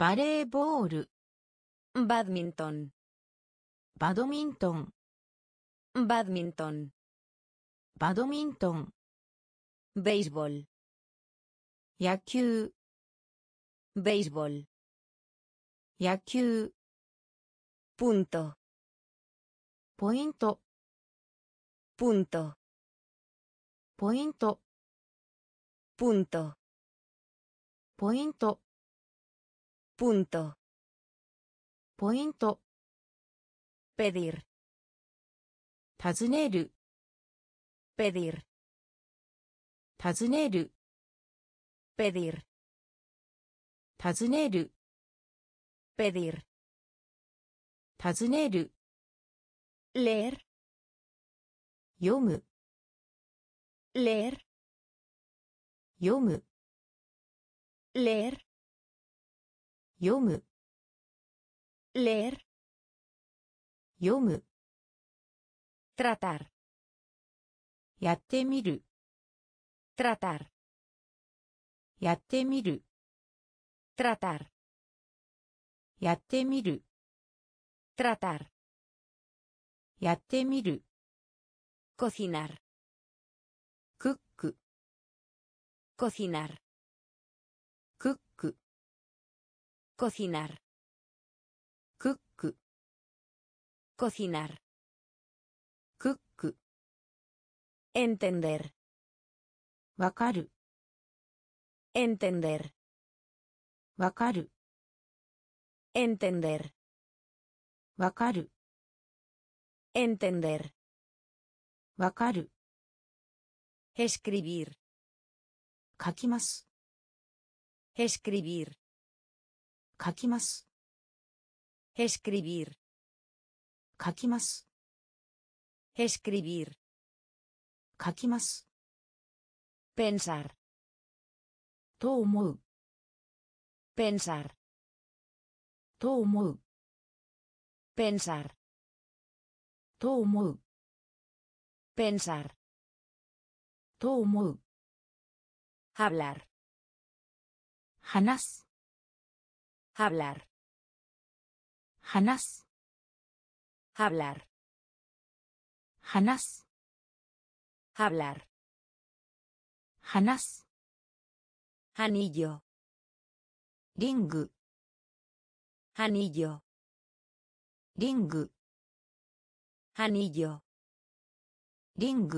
voleibol, badminton, badminton, badminton, badminton, béisbol, yakū, béisbol, yakū, punto, punto, punto, punto, punto, punto, punto, punto, pedir, tazuneru, pedir, tazuneru, pedir, tazuneru, pedir, tazuneru, leer, yomu, leer, yomu, leer, yomu, leer, yomu, tratar, yatte miru, tratar, yatte miru, tratar, yatte miru, tratar. Yatte miru. Cocinar. Cook. Cocinar. Cook. Cocinar. Cook. Cocinar. Cook. Entender. Wakaru. Entender. Wakaru. Entender. Wakaru. Entender. Wakaru. Escribir. Kakimasu. Escribir. Kakimasu. Escribir. Kakimasu. Escribir. Kakimasu. Pensar. Tomou. Pensar. Tomou. Pensar. Tomou. Pensar. Tomou. Hablar. Hanas. Hablar. Hanas. Hablar. Hanas. Hablar. Hanas. Anillo. Ring. Anillo. Ring. Anillo. Ring.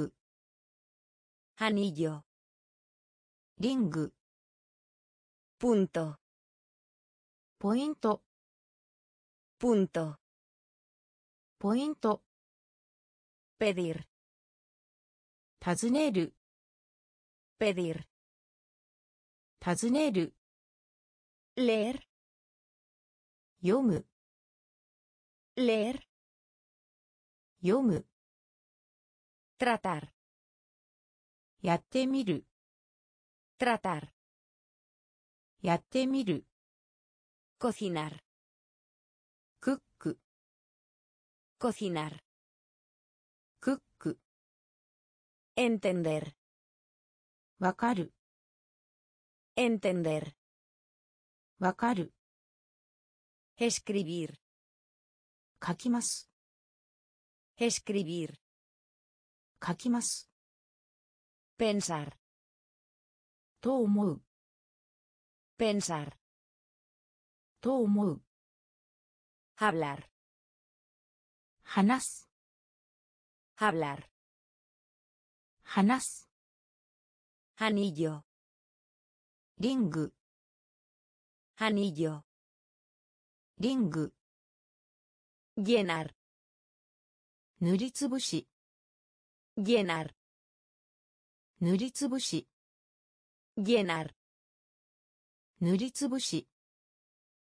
Anillo. Ring. Punto. Punto. Punto. Punto. Pedir. Tazuneru. Pedir. Tazuneru. Leer. Yomu. Leer. Yomu. Tratar. Yatte miru. Tratar. Yatte miru. Cocinar. Cook. Cocinar. Cook. Entender. Wakaru. Entender. Wakaru. Escribir. Kakimasu. Escribir. Kakimasu. Pensar. Tomou. Pensar. Tomou. Hablar. Hanas. Hablar. Hanas. Anillo. Ring. Anillo. Ring. Llenar. Nuritsubushi. Llenar. Nuritsubushi. Llenar. Nuritsubushi.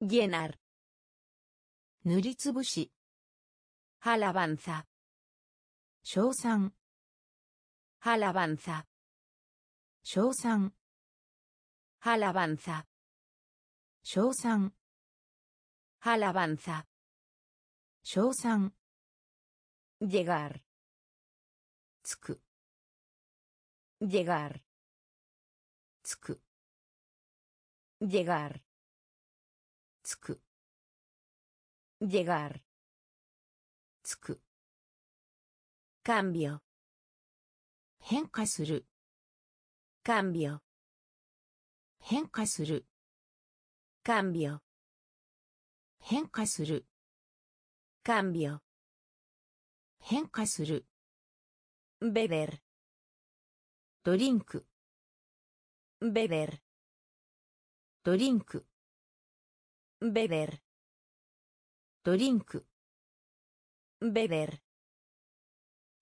Llenar. Nuritsubushi. Alabanza. Shousan. Alabanza. Shousan. Alabanza. Shousan. Alabanza. Shousan. Llegar. Tsuku. Llegar. Tsuku. Llegar. Tsuku. Llegar. Tsuku. Cambio. Henka suru. Cambio. Henka suru. Cambio. Henka suru. Cambio. 変化する beber ドリンク beber ドリンク beber ドリンク beber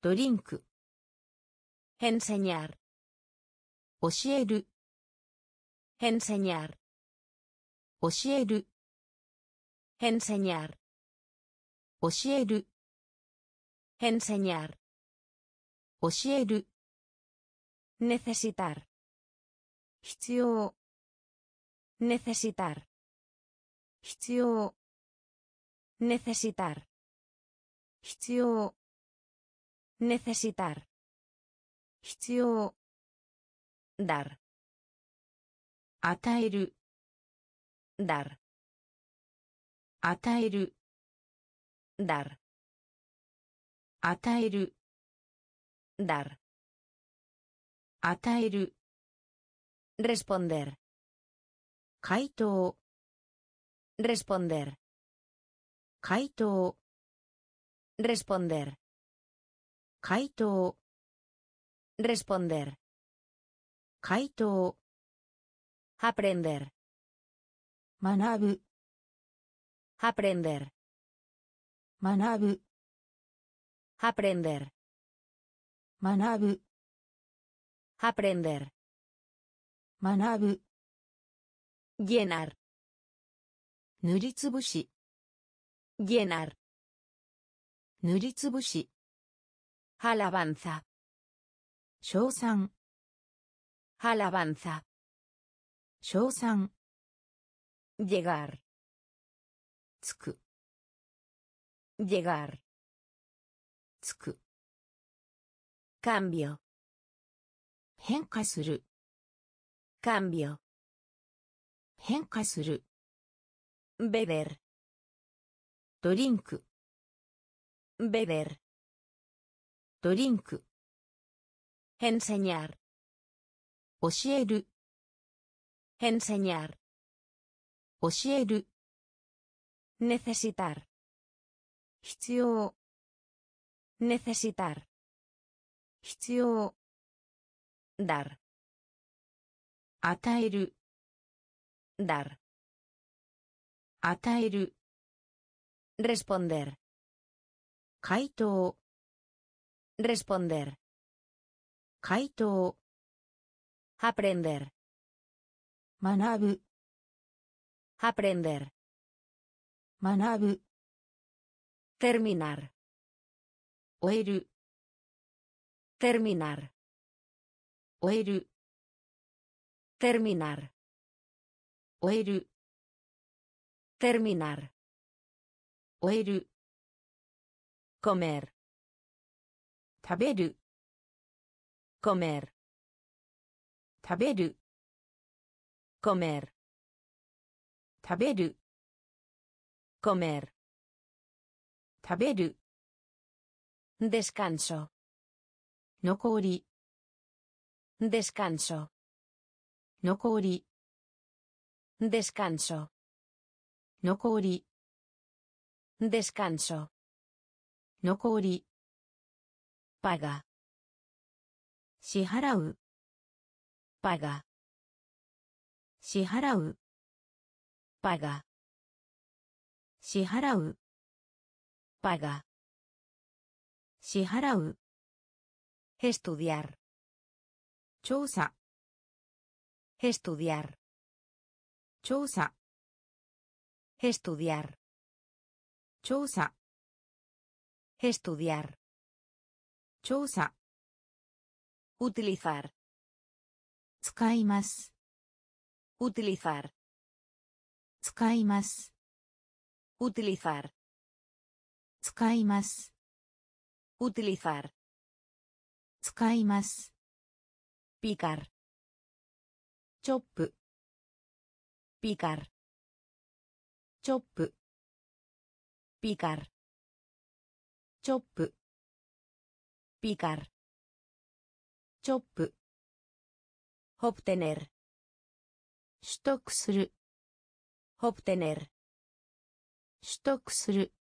ドリンク enseñar 教える enseñar 教える enseñar 教える enseñar. Oshieru. Necesitar. Hitsuyo. Necesitar. Hitsuyo. Necesitar. Hitsuyo. Necesitar. Hitsuyo. Dar. Ataeru. Dar. Ataeru. dar. 与える dar. 与える responder. 回答 responder. 回答 responder. 回答 responder. 回答 aprender. 学ぶ aprender. 学ぶ aprender. 学ぶ aprender. 学ぶ llenar. 塗りつぶし llenar. 塗りつぶし alabanza. 称賛 alabanza. 称賛 llegar. つく llegar. つく cambio. 変化する cambio. 変化する beber. ドリンク beber. ドリンク enseñar. 教える enseñar. 教える necesitar. 必要 necesitar. 必要 dar. 与える dar. 与える responder. 回答 responder. 回答 aprender. 学ぶ aprender. 学ぶ terminar. 終える terminar. 終える terminar. 終える terminar. 終える comer. 食べる comer. 食べる comer. 食べる comer. 食べる descanso. 残り descanso. 残り descanso. 残り descanso. 残り paga. 支払う paga. 支払う paga. 支払う paga. 支払う estudiar. 調査 estudiar. 調査 estudiar. 調査 estudiar. 調査 utilizar. 使います utilizar. 使います utilizar. 使います utilizar. 使います picar. チョップ picar. チョップ picar. チョップ picar. チョップ obtener. 取得する obtener. 取得する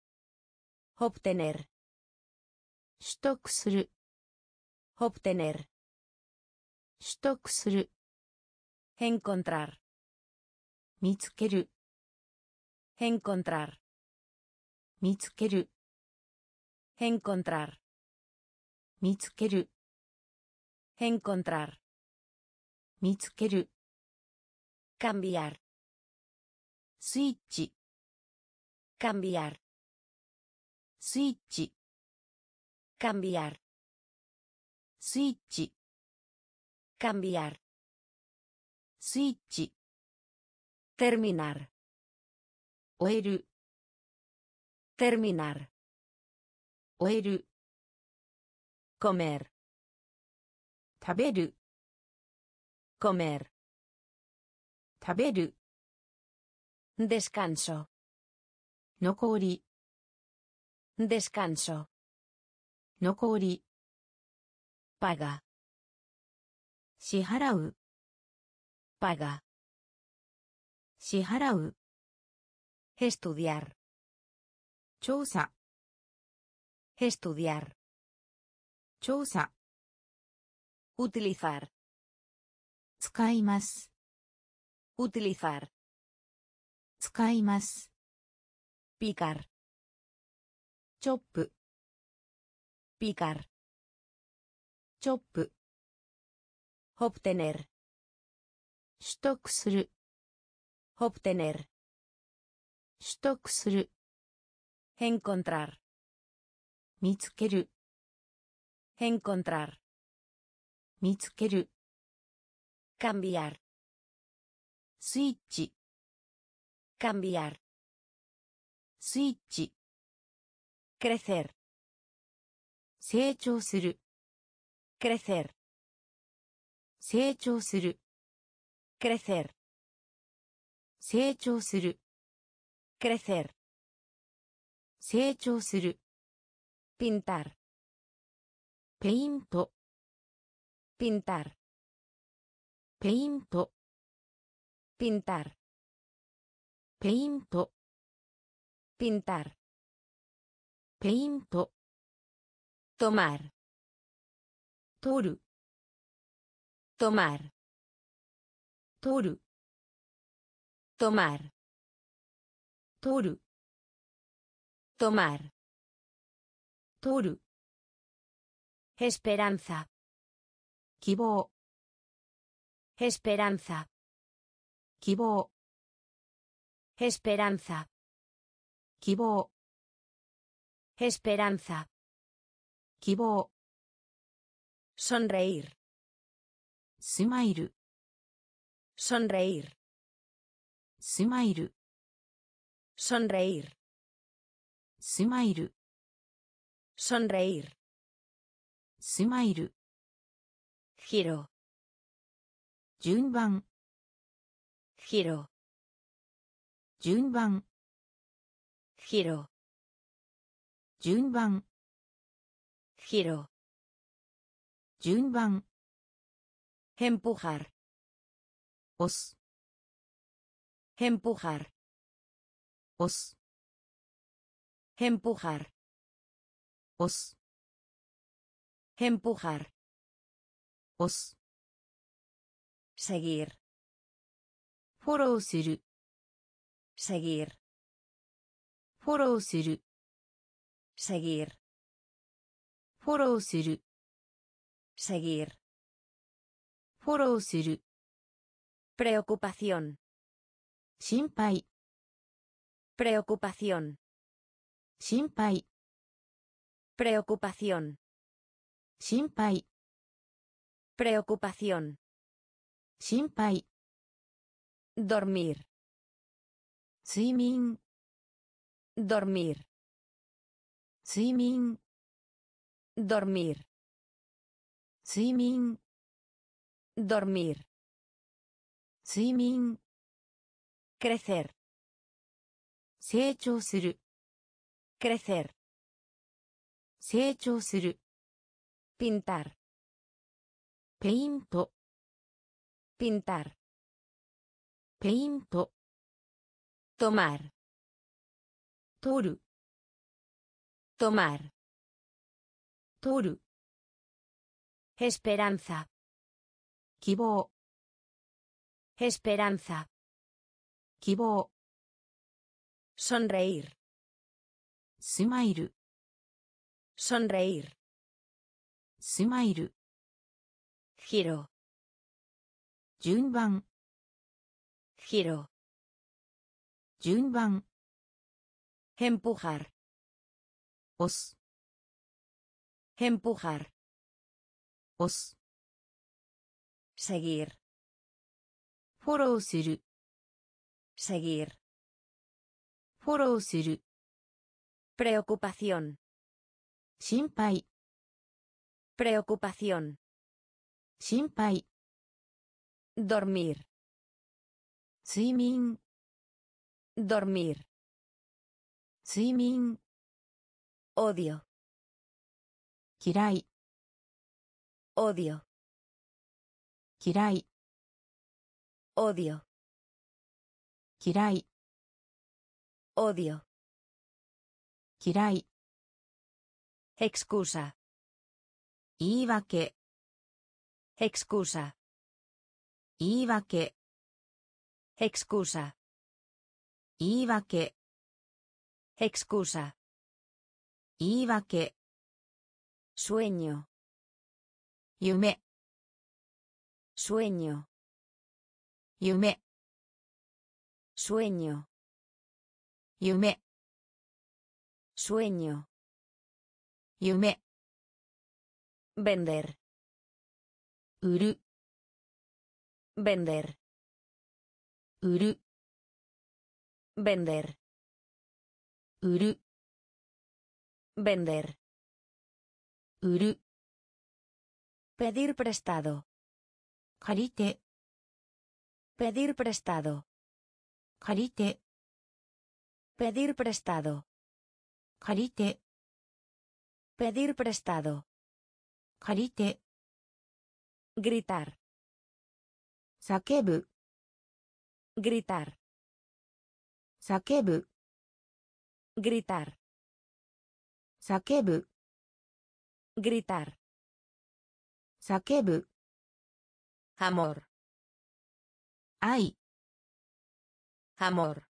obtener. 取得する obtener. 取得する encontrar. 見つける encontrar. 見つける encontrar. 見つける encontrar. 見つける cambiar. スイッチ cambiar. スイッチ cambiar. スイッチ cambiar. スイッチ terminar. 終える terminar. 終える comer. 食べる comer. 食べる descanso. 残り Descanso. Nokori. Paga. Shiharau. Paga. Shiharau. Estudiar. Chousa. Estudiar. Chousa. Utilizar. Tsukaimasu. Utilizar. Tsukaimasu. Picar. Chop. Picar. Chop. Obtener. Shitoku suru. Obtener. Shitoku suru. Encontrar. Mitsukeru. Encontrar. Mitsukeru. Cambiar. Switch. Cambiar. Switch. Crecer. Seichou suru. Crecer. Seichou suru. Crecer. Seichou suru. Crecer. Seichou suru. Pintar. Paint. Pintar. Paint. Pintar. Paint. Pintar. Paint. Tomar. Toru. Tomar. Toru. Tomar. Toru. Tomar. Toru. Esperanza. Kibo. Esperanza. Kibo. Esperanza. Kibo. Esperanza. Kibo. Sonreír. Smile. Sonreír. Smile. Sonreír. Smile. Sonreír. Smile. Giro. Junban. Giro. Junban. Giro. Junban. Giro. Junban. Empujar. Os. Empujar. Os. Empujar. Os. Empujar. Os. Seguir. Follow suru. Seguir. Follow suru. Seguir. Follow suru. Seguir. Follow suru. Preocupación. Shinpai. Preocupación. Shinpai. Preocupación. Shinpai. Preocupación. Shinpai. Dormir. Suimin. Dormir. Suimin. Dormir. Suimin. Dormir. Suimin. Crecer. Seichou suru. Crecer. Seichou suru. Pintar. Paint. Pintar. Paint. Tomar. Toru. Tomar. Toru. Esperanza. Kibo. Esperanza. Kibo. Sonreír. Smile. Sonreír. Smile. Giro. Junban. Giro. Junban. Empujar. Os. Empujar. Os. Seguir. Follow suru. Seguir. Follow suru. Preocupación. Shinpai. Preocupación. Shinpai. Dormir. Suimin. Dormir. Suimin. odio, kirai, odio, kirai, odio, kirai, odio, kirai, excusa, iiwake, excusa, iiwake, excusa, iiwake, excusa, iiwake, sueño, yume, sueño, yume, sueño, yume, sueño, yume, vender, uru, vender, uru, vender, uru, vender, uru, pedir prestado, karite, pedir prestado, karite, pedir prestado, karite, pedir prestado, karite, gritar, sakebu, gritar, sakebu, gritar, sakebu, gritar, sakebu, amor, ay, amor,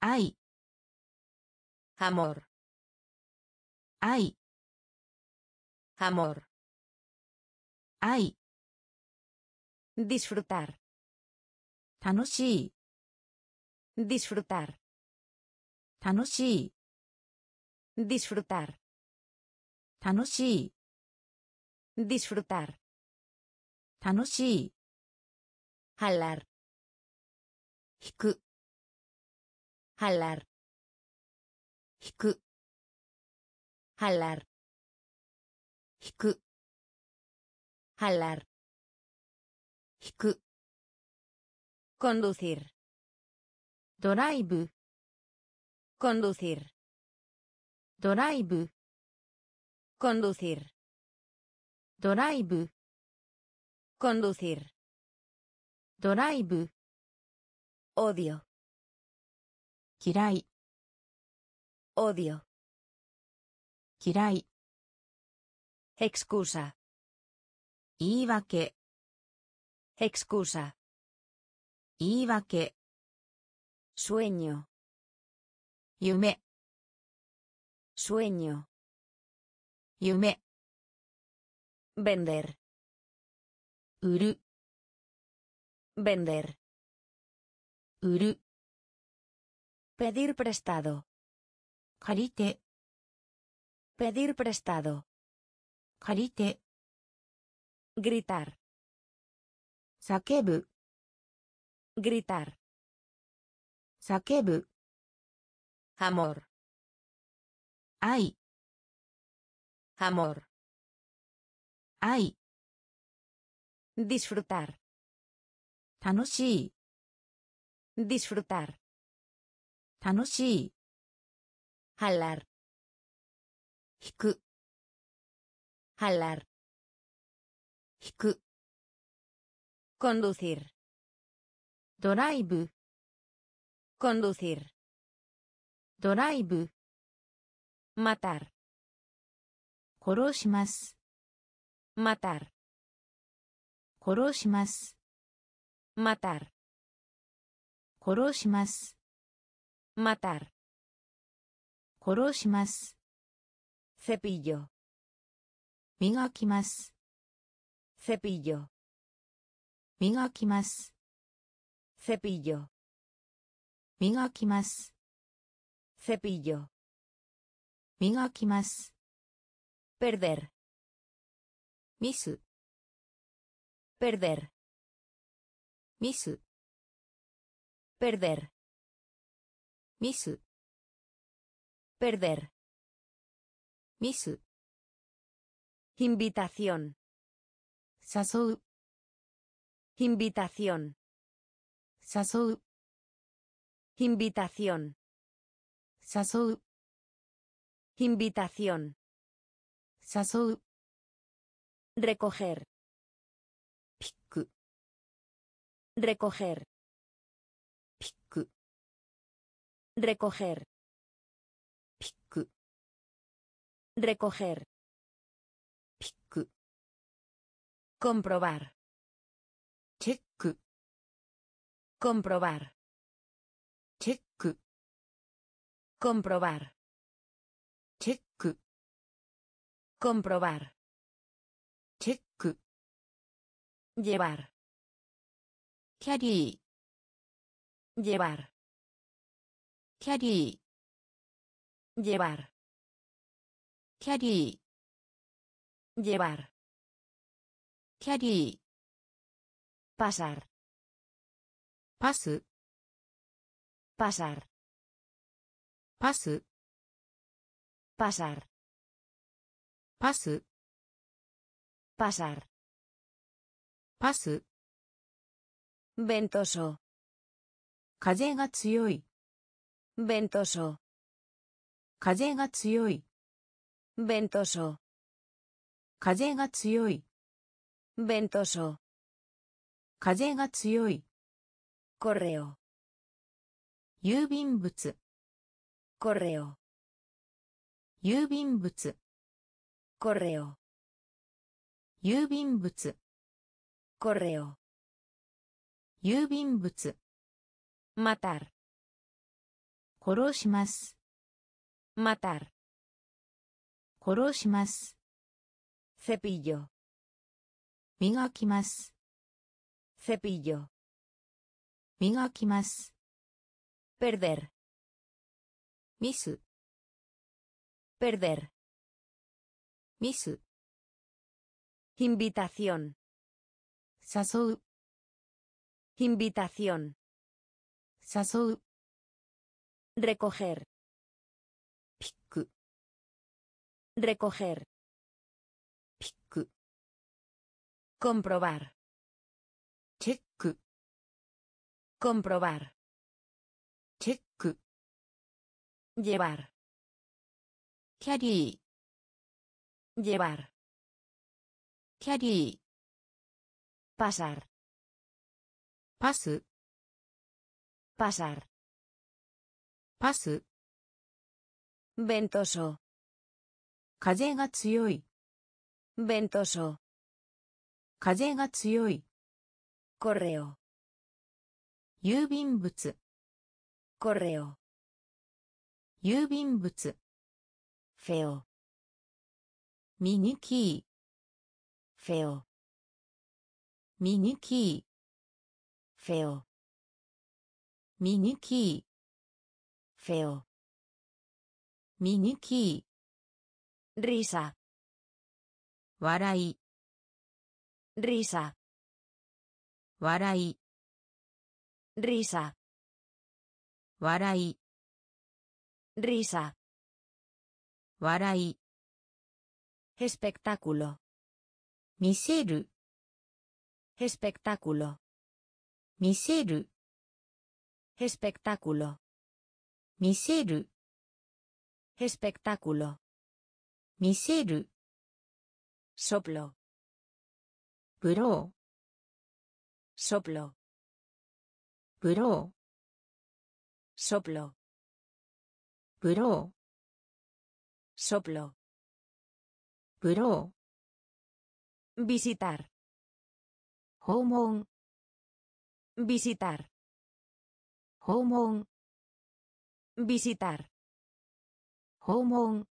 ay, amor, ay, amor, ay, disfrutar, tanoshii, disfrutar, tanoshii, disfrutar, tanoshii, disfrutar, tanoshii, jalar, hiku, jalar, hiku, jalar, hiku, jalar, hiku, conducir, drive, conducir, drive, conducir, drive, conducir, drive, odio, kirai, odio, kirai, excusa, iiwake, excusa, iiwake, sueño, yume, sueño, yume, vender, uru, vender, uru, pedir prestado, karite, pedir prestado, karite, gritar, sakebu, gritar, sakebu, amor, ay, amor, ay, disfrutar, tanoshii, disfrutar, tanoshii, jalar, hiku, jalar, hiku, conducir, drive, conducir, drive, matar, koroshimasu, matar, koroshimasu, matar, koroshimasu, matar, koroshimasu, cepillo, migakimasu, cepillo, migakimasu, cepillo, migakimasu, cepillo, migakimasu, perder, misu, perder, misu, perder, misu, perder, misu, invitación, sasou, invitación, sasou, invitación, sasou, Invitación. Sasou. Recoger. Pick. Recoger. Pick. Recoger. Pick. Recoger. Pick. Comprobar. Check. Comprobar. Check. Comprobar. Check. Comprobar. Check. Llevar. Carry. Llevar. Carry. Llevar. Carry. Llevar. Carry. Pasar. Pass. Pasar. Pass. Pasar. Pass. Pasar. Pass. Ventoso. 風が強い. Ventoso. 風が強い. Ventoso. 風が強い. Ventoso. 風が強い. Correo. 郵便物. Correo. 郵便物. Correo. 郵便物. Correo. 郵便物. Matar. 殺します. Matar. 殺します. Cepillo. 磨きます. Cepillo. 磨きます. Perder. Miss. Perder. Miss. Invitación. Sasou. Invitación. Sasou. Recoger. Pick. Recoger. Pick. Comprobar. Check. Comprobar. Check. Llevar. Carry. Llevar. Carry. Pasar. Pass. Pasar. Pass. Ventoso. 風が強い. Ventoso. 風が強い. Correo. 郵便物. Correo. 郵便物. Feo. 醜い. Feo. 醜い. Feo. 醜い. Feo. 醜い. Risa. 笑い. Risa. 笑い. Risa. 笑い. Risa. 笑い. Espectáculo. 見せる. Espectáculo. 見せる. Espectáculo. 見せる. Espectáculo. 見せる. Soplo. ブロー. Soplo. ブロー. Soplo. ブロー. Soplo. ブロー. Visitar. 訪問. Visitar. 訪問. Visitar. 訪問.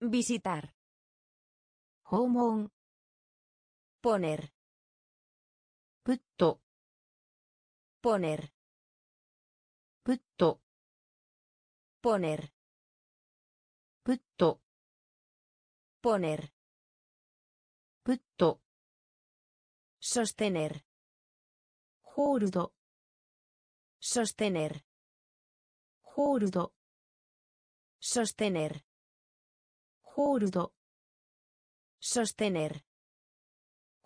Visitar. 訪問. Poner. Put. Poner. Put. Poner. Put. Poner. Put. Sostener. Hold. Sostener. Hold. Sostener. Hold. Sostener.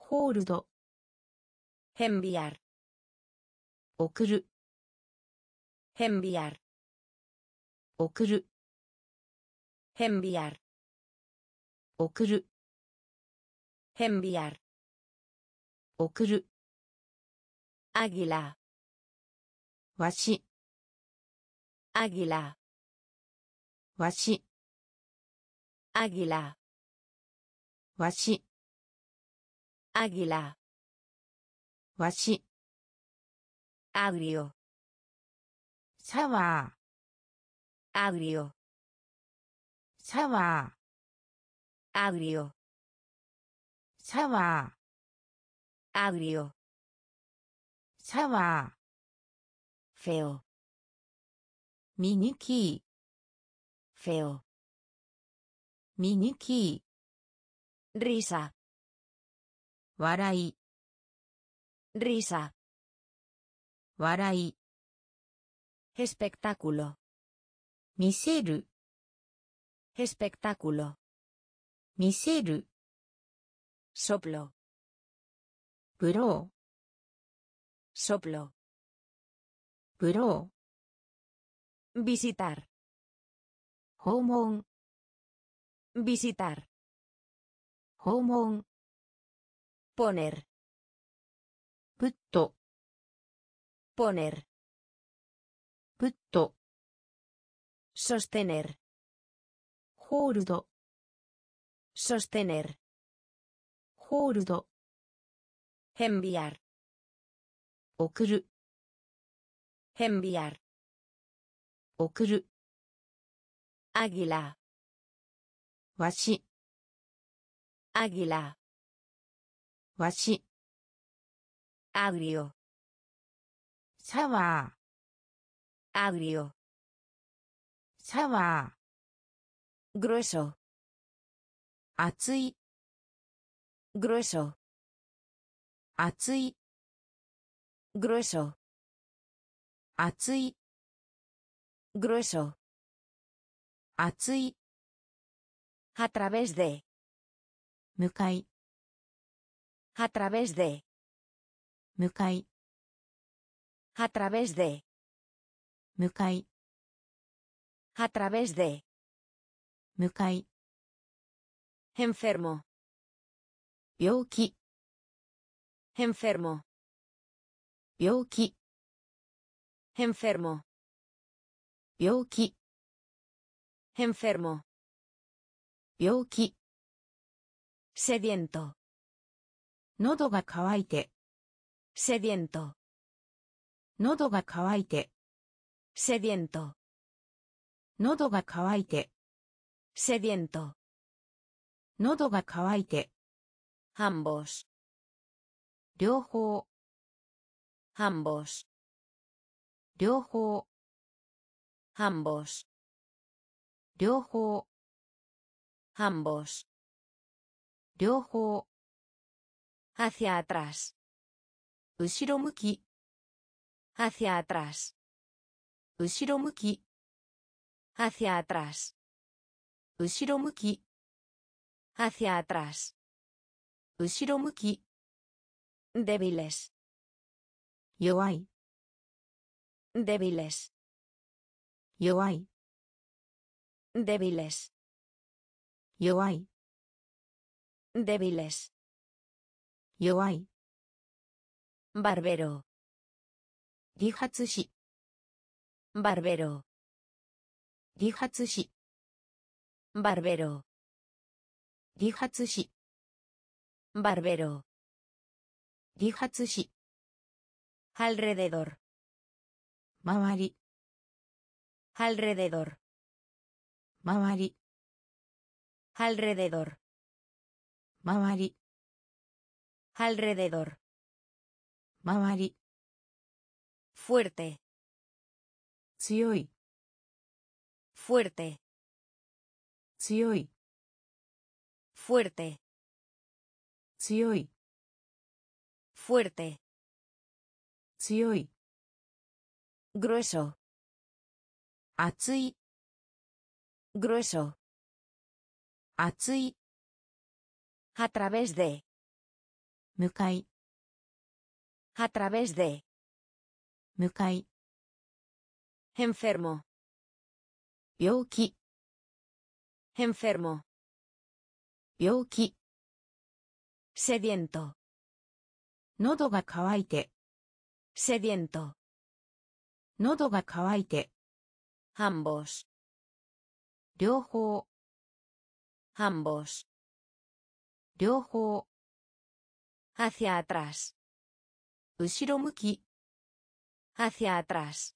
Hold. Enviar. Okuru. Enviar. Okuru. enviar, okuru, enviar, okuru, águila, washi, águila, washi, águila, washi, águila, washi, agrio, sour, agrio, sour, agrio, sour, agrio, sour, feo, miniki, feo, miniki, risa, warai, risa, warai, espectáculo, miseru, espectáculo, miseru, soplo, buró, soplo, buró, visitar, homón, visitar, homón, poner, butto, poner, butto, sostener, hold, sostener, hold, enviar, okuru, enviar, okuru, águila, washi, águila, washi, agrio, sour, agrio, sour, grueso, atsui, grueso, atsui, grueso, atsui, grueso, atsui, a través de, mukai, a través de, mukai, a través de, mukai, a través de, mukai, enfermo, byoki, enfermo, byoki, enfermo, byoki, enfermo, byoki, sediento, nodo ga kawaite, sediento, nodo ga kawaite, sediento, nodo ga kawaite, sediento, nodo ga kawaite, ambos, ryohou, ambos, ryohou, ambos, ryohou, ambos, ryohou, hacia atrás, ushiromuki, hacia atrás, ushiromuki, hacia atrás, ushiromuki, hacia atrás, ushiromuki, débiles, yoai, débiles, yoai, débiles, yoai, débiles, yoai, barbero, rihatsushi, barbero, rihatsushi, barbero, rihatsushi, barbero, rihatsushi, alrededor, mawari, alrededor, mawari, alrededor, mawari, alrededor, mawari, fuerte, tsuyoi, fuerte, tsuyoi, fuerte, tsuyoi, fuerte, tsuyoi, grueso, atsui, grueso, atsui, a través de, mukai, a través de, mukai, enfermo, byoki, enfermo, 病気 sediento, 喉が渇いて sediento, 喉が渇いて ambos, 両方 ambos, 両方 hacia atrás, 後ろ向き hacia atrás,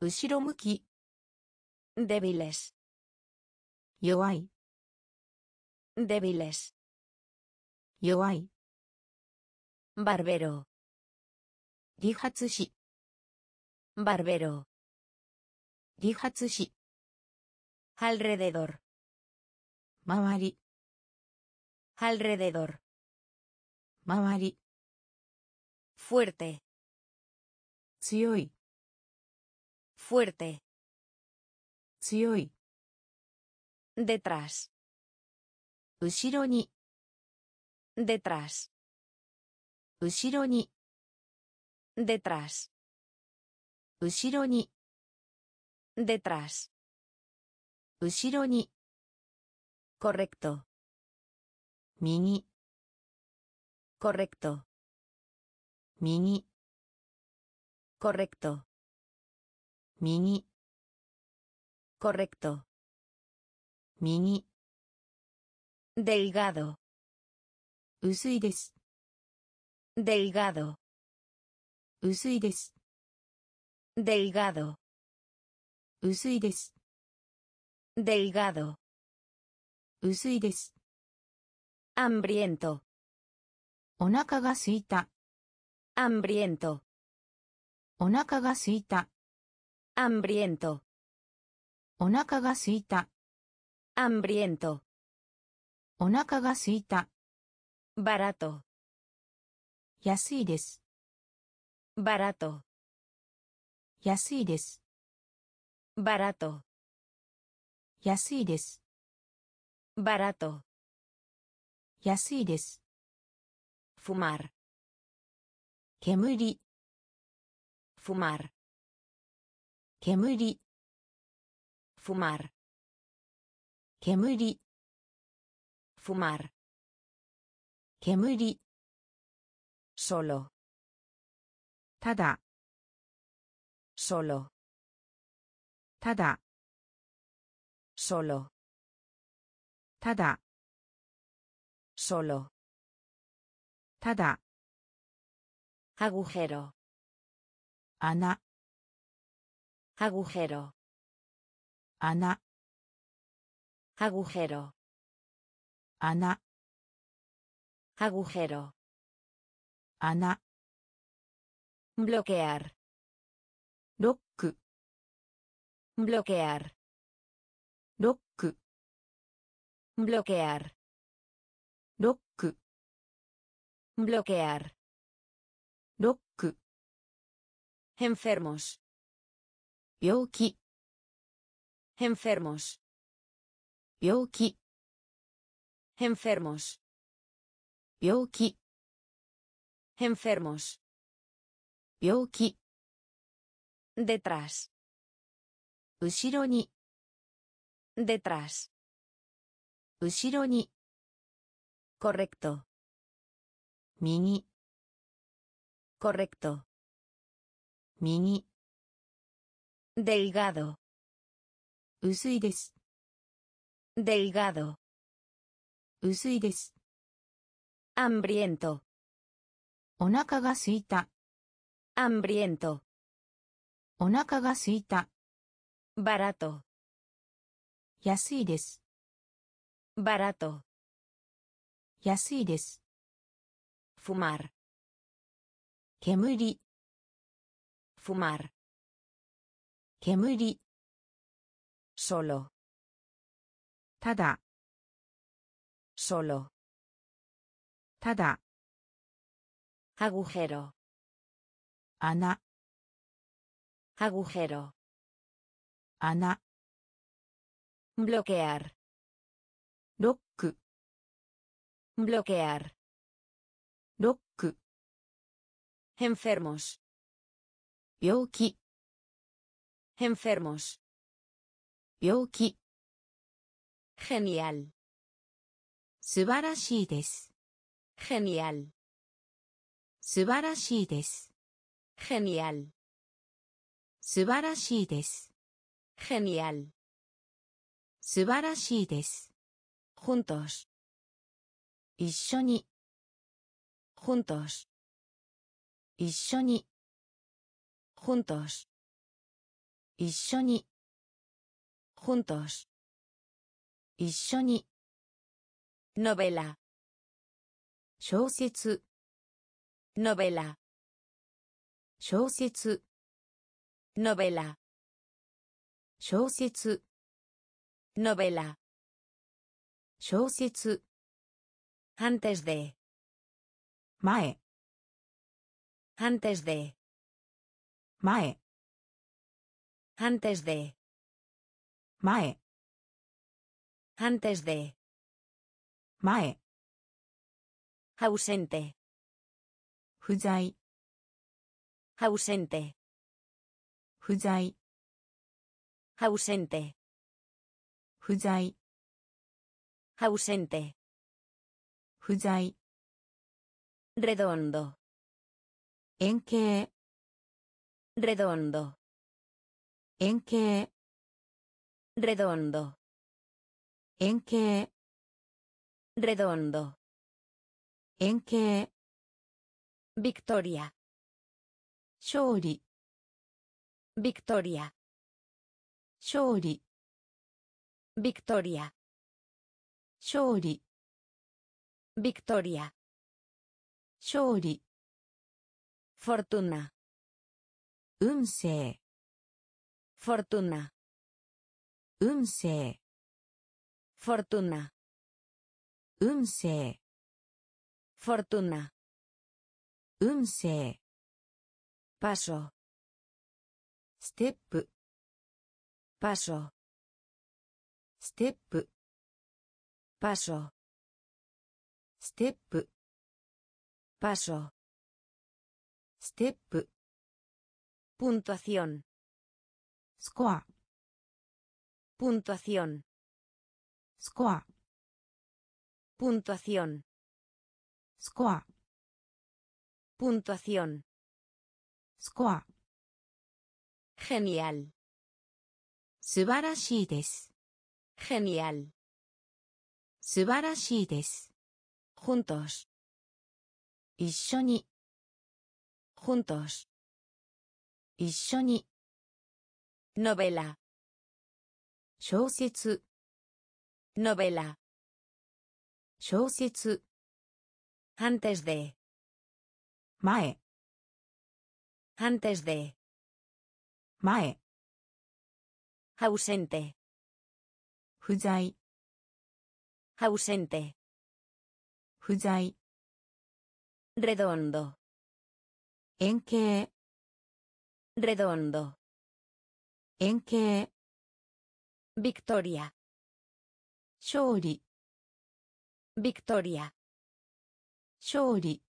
後ろ向き débiles, 弱い débiles, 弱い barbero, 理髪師 barbero, 理髪師 alrededor, 周り alrededor, 周り fuerte, 強い fuerte, 強い detrás, 後ろに detrás, 後ろに detrás, 後ろに detrás, 後ろに correcto, 右 correcto, 右 correcto, 右 correcto, 右 delgado, 薄いです delgado, 薄いです delgado, 薄いです delgado, 薄いです hambriento, お腹が空いた hambriento, お腹が空いた hambriento, お腹が空いた hambriento, お腹が空いた barato, 安いです barato, 安いです barato, 安いです barato, 安いです fumar, 煙 fumar, 煙 fumar, 煙 fumar, 煙 solo, ただ solo, ただ solo, ただ solo, ただ agujero, 穴 agujero, 穴 agujero, 穴 agujero, 穴 bloquear, ロック bloquear, ロック bloquear, ロック bloquear, ロック enfermos, 病気 enfermos, 病気 enfermos, 病気 enfermos, 病気 detrás, 後ろに detrás, 後ろに correcto, 右 correcto, 右 delgado, 薄いです delgado, 薄いです hambriento, お腹が空いた hambriento, お腹が空いた barato, 安いです barato, 安いです fumar, 煙 fumar, 煙 solo, ただ solo, ただ agujero, 穴 agujero, 穴 bloquear, ロック bloquear, ロック enfermos, 病気 enfermos, 病気 Genial. 素晴らしいです。Genial. 素晴らしいです。Genial. 素晴らしいです。Genial. 素晴らしいです。Juntos. 一緒に。Juntos. 一緒に。Juntos. 一緒に。Juntos. 一緒に。Novela. 小説 Novela. 小説 Novela. 小説 Novela. 小説 Antes de. 前 Antes de. 前 Antes de. 前 Antes de. Mae. Ausente. Fuzai. Ausente. Fuzai. Ausente. Fuzai. Ausente. Fuzai. Redondo. ¿En qué? Redondo. ¿En qué? Redondo. ¿En qué? Redondo. ¿En qué? Victoria. Shori. Victoria. Shori. Victoria. Shori. Victoria. Shori. Fortuna. Unse. Fortuna. Unse. Fortuna. Unse. Fortuna. Unse. Paso. Step. Paso. Step. Paso. Step. Paso. Step. Puntuación. Score. Puntuación. Score. Puntuación. Score. Puntuación. Score. Genial. 素晴らしいです。Genial. 素晴らしいです。Juntos. 一緒に。Juntos. 一緒に。Novela. 小説。Novela. 小説 antes de 前 antes de 前 ausente 不在 ausente 不在 redondo en qué redondo en qué victoria 勝利 Victoria. Shori.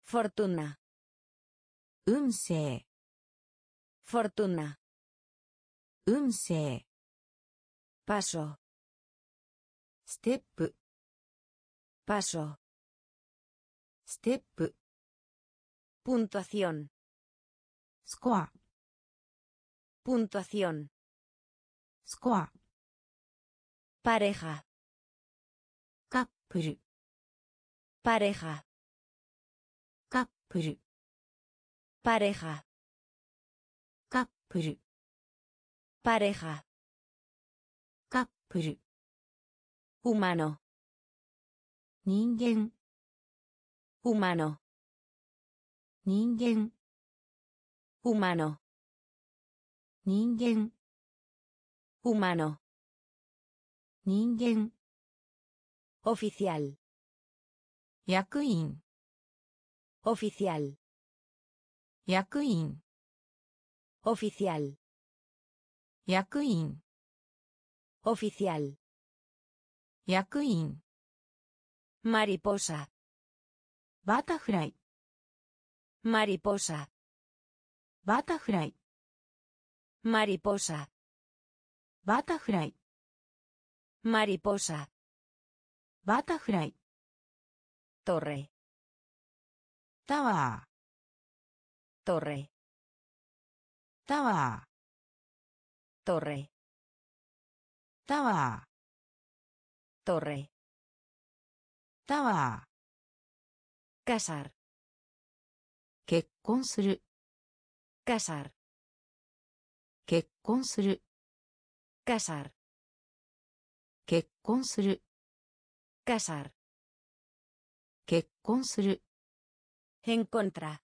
Fortuna. Unse. Fortuna. Unse. Paso. Step. Paso. Step. Puntuación. Score. Puntuación. Score. Pareja. Pareja. Couple. Pareja. Couple. Pareja. Couple. Humano. Ningen. Humano. Ningen. Humano. Ningen. Humano. Ningen. Oficial. Yakuin. Oficial. Yakuin. Oficial. Yakuin. Oficial. Yakuin. Mariposa. Butterfly. Mariposa. Butterfly. Mariposa. Butterfly. Mariposa. Butterfly. Torre. Tower. Torre. Tower. Torre. Tower. Torre. Tower. Casar. 結婚する casar 結婚する casar 結婚する casar 結婚する en contra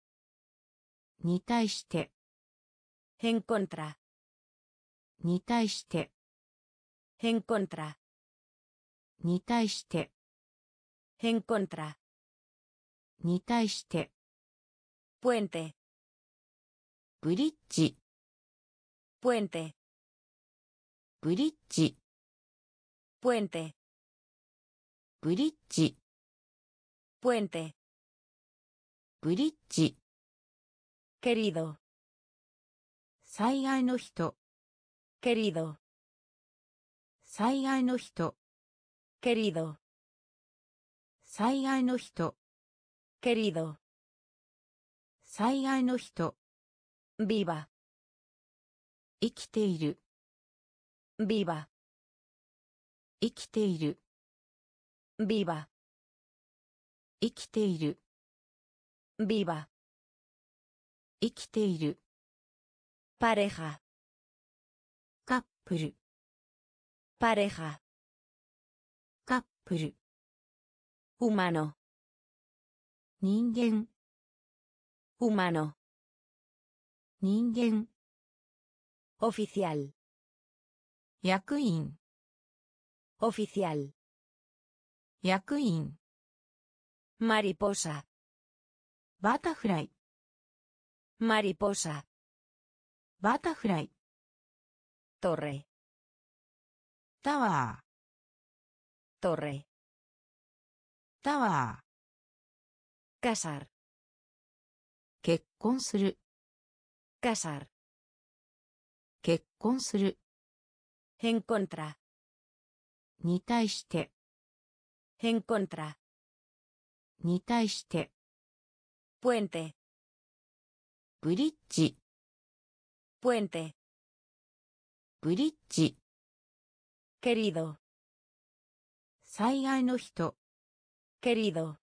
に対して en contra に対して en contra に対して en contra に対して puente, bridge, puente, bridge, puente, bridge, puente, bridge, querido, 最愛の人 querido, 最愛の人 querido, 最愛の人 querido. 最愛の人 viva 生きている viva 生きている viva 生きている viva 生きている pareja カップル pareja カップル humano 人間 humano, 人間 oficial, 役員 oficial, 役員 mariposa, butterfly, mariposa, butterfly, torre, tower, torre, tower, casar. 結婚する casar 結婚する en contra に対して en contra に対して puente ブリッジ puente ブリッジ querido 最愛の人 querido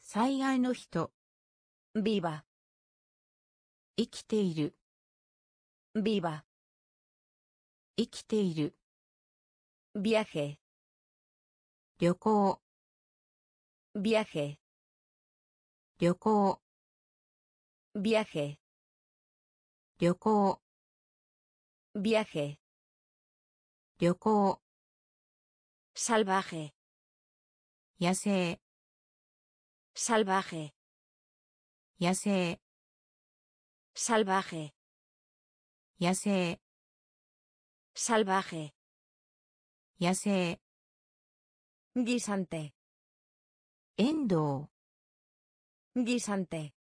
最愛の人 viva 生きている viva 生きている viaje 旅行 viaje 旅行 viaje 旅行 viaje 旅行 salvaje 野生 salvaje 野生 salvaje 野生 salvaje 野生 guisante 遠藤 guisante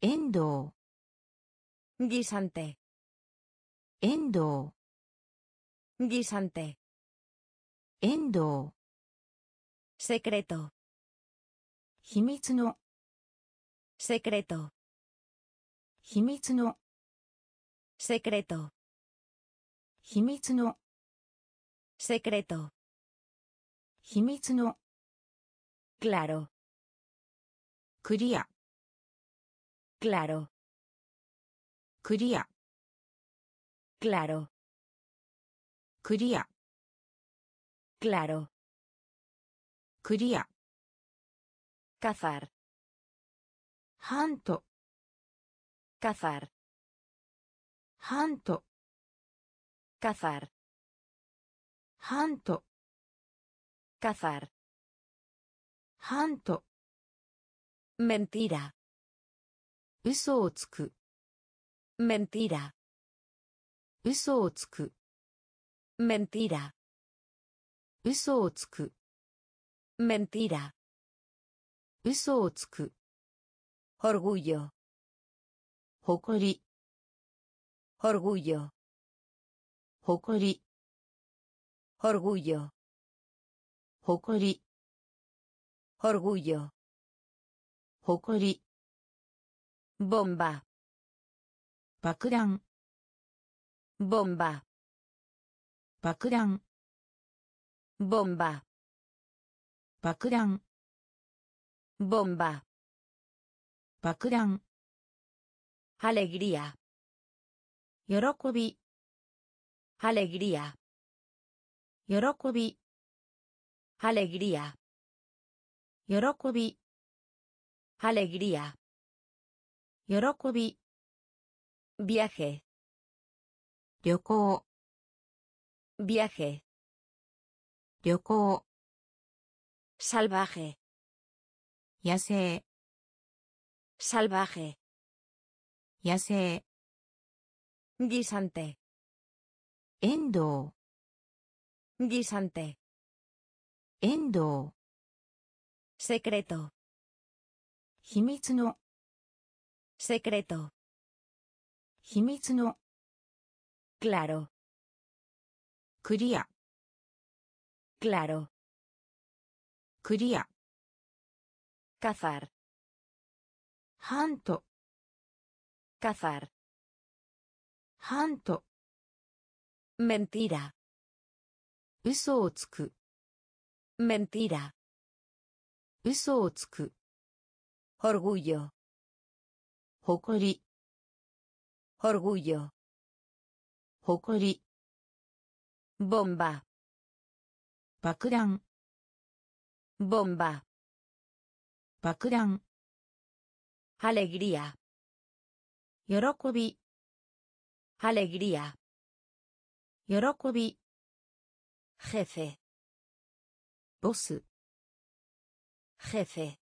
遠藤 guisante 遠藤 guisante 遠藤 secreto 秘密の secreto 秘密の secreto 秘密の secreto 秘密の claro クリア claro クリア claro クリア claro クリア cazar Hanto. Cazar. Hanto. Cazar. Hanto. Cazar. Hanto. Mentira. Uso o tsuku. Mentira. Uso o tsuku. Mentira. Uso o tsuku. Mentira. Uso o tsuku. Orgullo. Hokori. Orgullo. Hokori. Orgullo. Hokori. Orgullo. Hokori. Bomba. Bakuran. Bomba. Bakuran. Bomba. Bakuran. Bomba. Bakuran. Alegría. Yorokubi. Alegría. Yorokubi. Alegría. Yorokubi. Alegría. Yorokubi. Viaje. Ryokō. Viaje. Ryokō. Salvaje. Yasei. Salvaje. Yasei. Guisante. Endo. Guisante. Endo. Secreto. Himitsu no. Secreto. Himitsu no. Claro. Clear. Claro. Clear. Cazar. Hanto. Cazar. Hanto. Mentira. Uso o tsuku. Mentira. Uso o tsuku. Orgullo. Hokori. Orgullo. Hokori. Bomba. Bakuran. Bomba. Bakuran. Alegría. Yorokubi. Alegría. Yorokubi. Jefe. Boss. Jefe.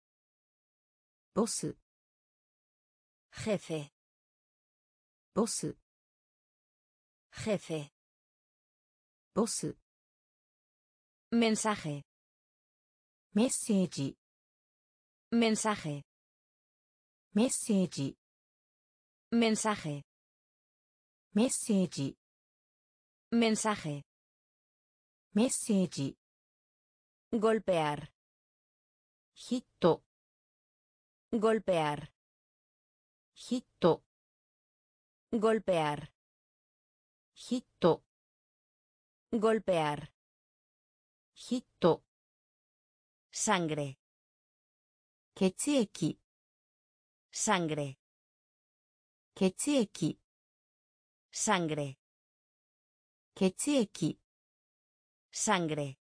Boss. Jefe. Boss. Jefe. Boss. Mensaje. Message. Mensaje. Message. Mensaje. Message. Mensaje. Message. Golpear. Hito. Golpear. Hito. Golpear. Hito. Golpear. Hito. Sangre. Ketsueki. Sangre. Ketsueki. Sangre. Ketsueki. Sangre.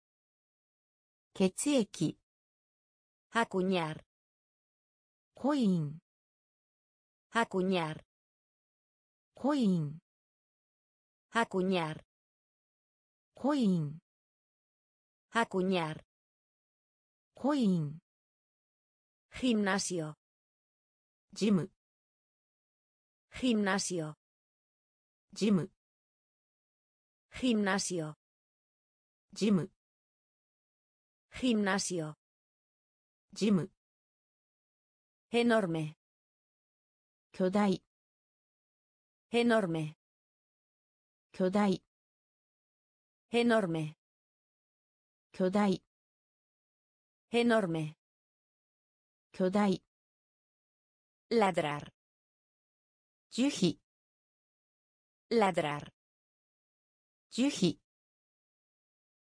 Ketsueki. Acuñar. Coin. Acuñar. Coin. Acuñar. Coin. Acuñar. Coin. Gimnasio. Gym. Gimnasio. Gym. Gimnasio. Gym. Gimnasio. Gym. Enorme. Kyodai. Enorme. Kyodai. Enorme. Kyodai. Enorme. Kyodai. Ladrar. Yuji. Ladrar. Yuji.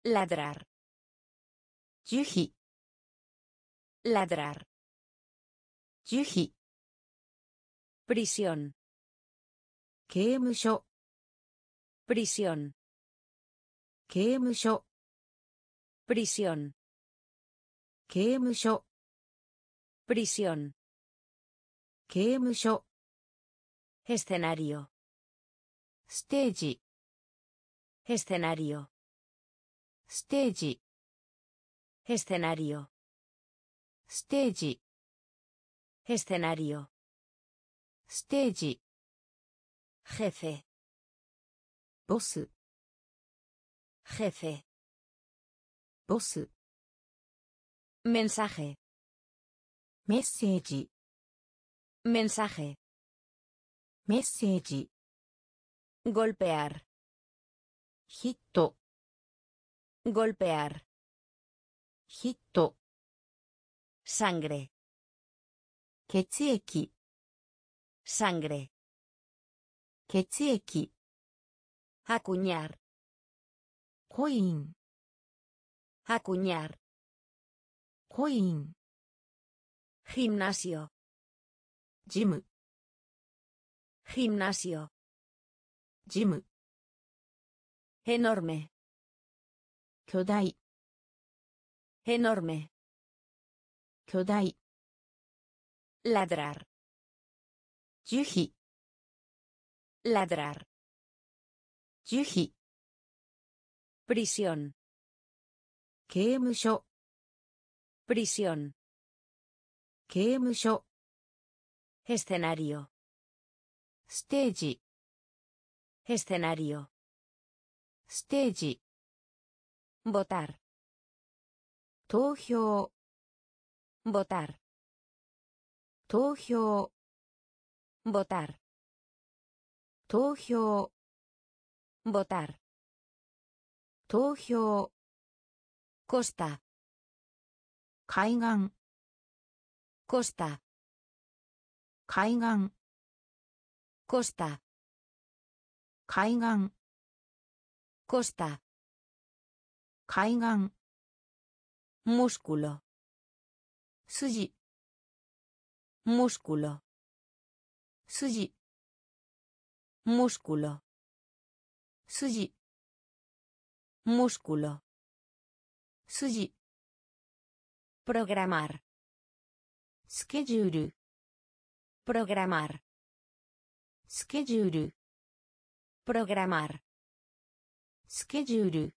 Ladrar. Yuji. Ladrar. Yuji. Prisión. Kemusho. Prisión. Kemusho. Prisión. Kemusho. Prisión. Kemusho. Escenario. Stage. Escenario. Stage. Escenario. Stage. Escenario. Stage. Jefe. Boss. Jefe. Boss. Mensaje. Message. Mensaje. Message. Golpear. Hito. Golpear. Hitto. Sangre. Ketsueki. Sangre. Ketsueki. Acuñar. Coin. Acuñar. Coin. Gimnasio. Gym. Gimnasio. Gym. Enorme. Kyodai. Enorme. Kyodai. Ladrar. Yuji. Ladrar. Yuji. Prisión. Kemusho. Prisión. Kemusho. Escenario. Stage. Escenario. Stage. Votar. Tohyo. Votar. Tohyo. Votar. Tohyo. Votar. Tohyo. Costa. Kaigan. Costa. Kaigan. Costa. Kaigan. Costa. Kaigan. Músculo. Suji. Músculo. Suji. Músculo. Suji. Músculo. Suji. Programar. Schedule. Programar. Schedule. Programar. Schedule.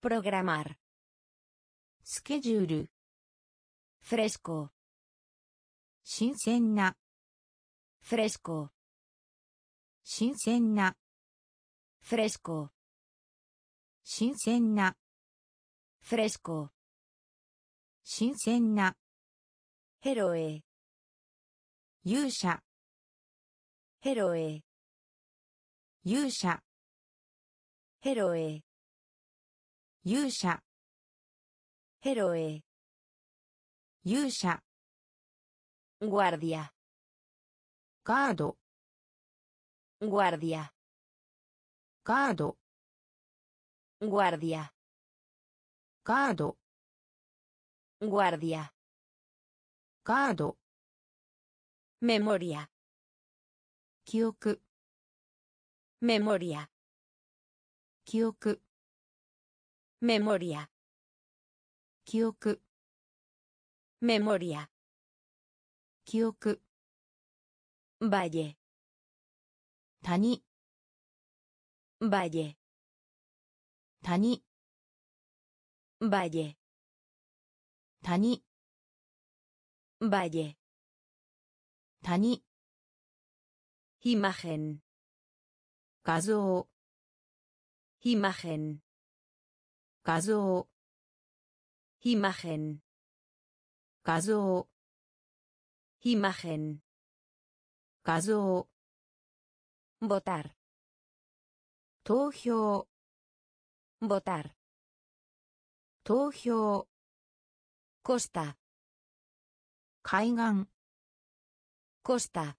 Programar. Schedule. Fresco. Shinsen na. Fresco. Shinsen na. Fresco. Shinsen na. Fresco. Shinsen na. Héroe. Yūsha. Héroe. Yūsha. Héroe. Yūsha. Héroe. Yūsha. Guardia. Guardo. Guardia. Guardo. Guardia. Guardo. Guardia. Guardo. Memoria. Kyoku. Memoria. Kyoku. Memoria. Kyoku. Memoria. Kyoku. Valle. Tani. Valle. Tani. Valle. Tani. Valle. Tani. Imagen. Kazuo. Imagen. Kazuo. Imagen. Kazuo. Imagen. Kazuo. Votar. Tohyo. Votar. Tohyo. Costa. Kaigan. Costa.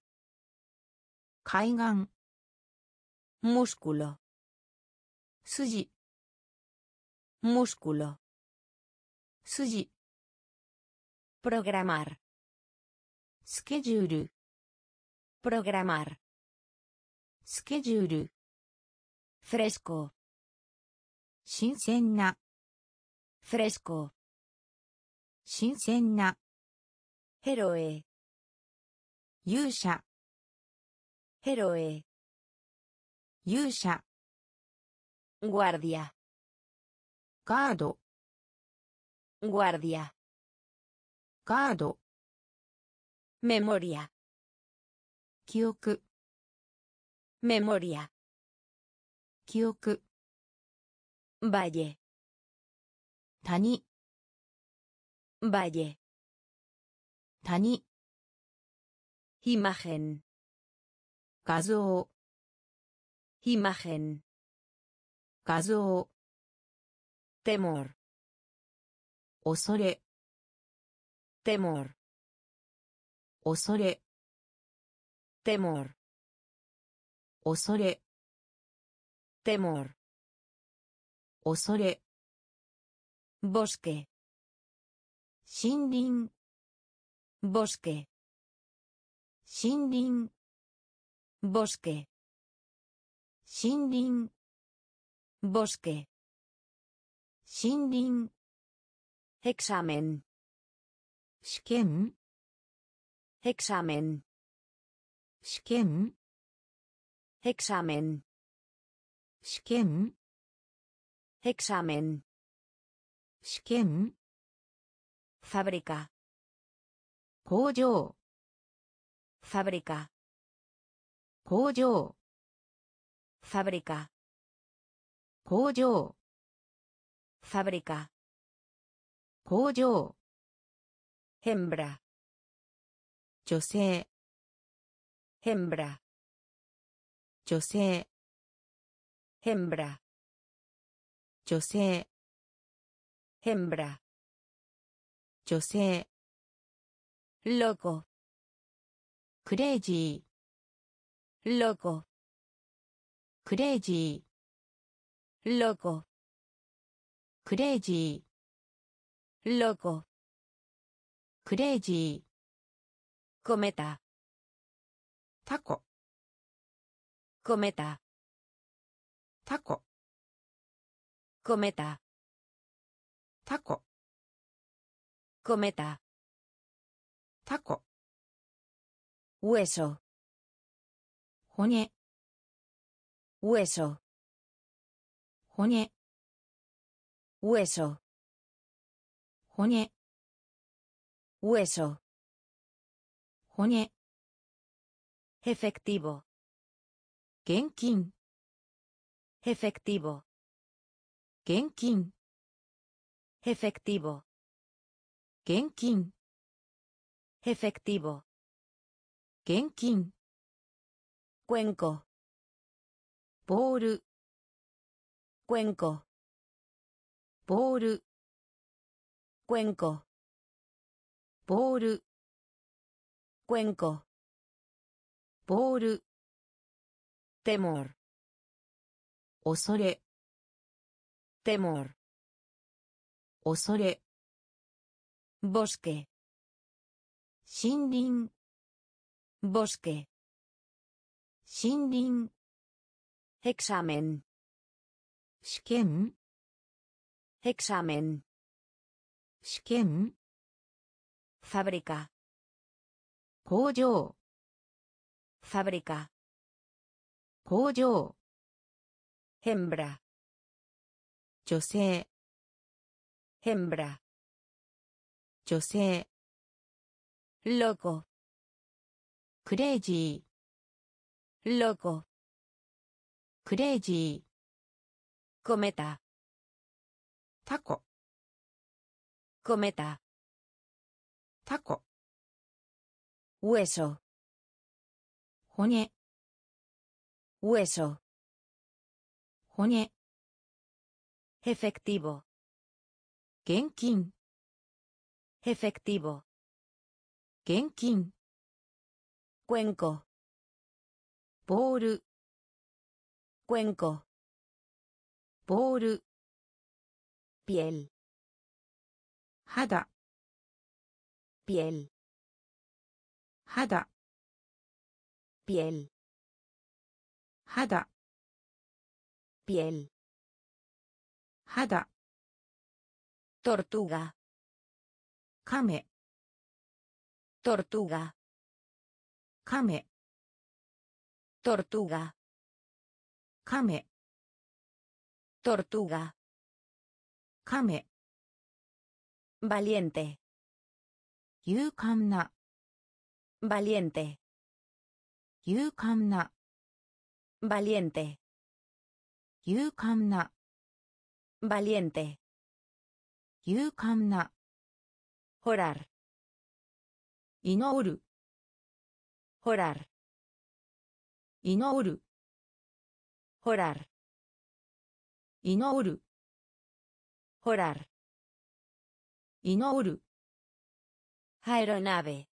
Kaigan. Músculo. Suji. Músculo. Suji. Programar. Schedule. Programar. Schedule. Fresco. Shinsen na. Fresco. Shinsen na. Héroe. Yūsha. Héroe. Yūsha. Guardia. Guardo. Guardia. Guardo. Memoria. Kyoku. Memoria. Kyoku. Valle. Tani. Valle. Tani. Imagen. Kazuo. Imagen. Kazuo. temor, osore, temor, osore, temor, osore, temor, osore, bosque, shinrin, bosque, shinrin, bosque, shinrin, bosque, shinrin, examen, shiken, examen, shiken, examen, shiken, examen, shiken, fábrica, kōjō, fábrica, kōjō, fábrica, kōjō, fábrica, kōjō, hembra, yosei, hembra, yosei, hembra, yosei, hembra, yosei, loco, crazy, loco, crazy, loco, crazy, loco, crazy, cometa, taco, cometa, taco, cometa, taco, cometa, taco, hueso, hone, hueso, hone, hueso, hone, hueso, hone, efectivo, genkin, efectivo, genkin, efectivo, genkin, efectivo, genkin, cuenco, bowl, cuenco, bowl, cuenco, bowl, cuenco, bowl, temor, osore, temor, osore, bosque, shinrin, bosque, shinrin, examen, shiken, examen, shiken, fábrica, kōjō, fábrica, kōjō, hembra, yosei, hembra, yosei, loco, crazy, loco, crazy, cometa, taco, cometa, taco, hueso, hone, hueso, hone, efectivo, genkin, efectivo, genkin, cuenco, bowl, cuenco, bowl, piel, hada, piel, hada, piel, hada, piel, hada, tortuga, kame, tortuga, kame, tortuga, kame, tortuga, kame, valiente, yuukanna, valiente, yuukanna, valiente, yuukanna, valiente, yuukanna, orar, inoru, orar, inoru, orar, inoru, Mejorar. Inoru. Aeronave.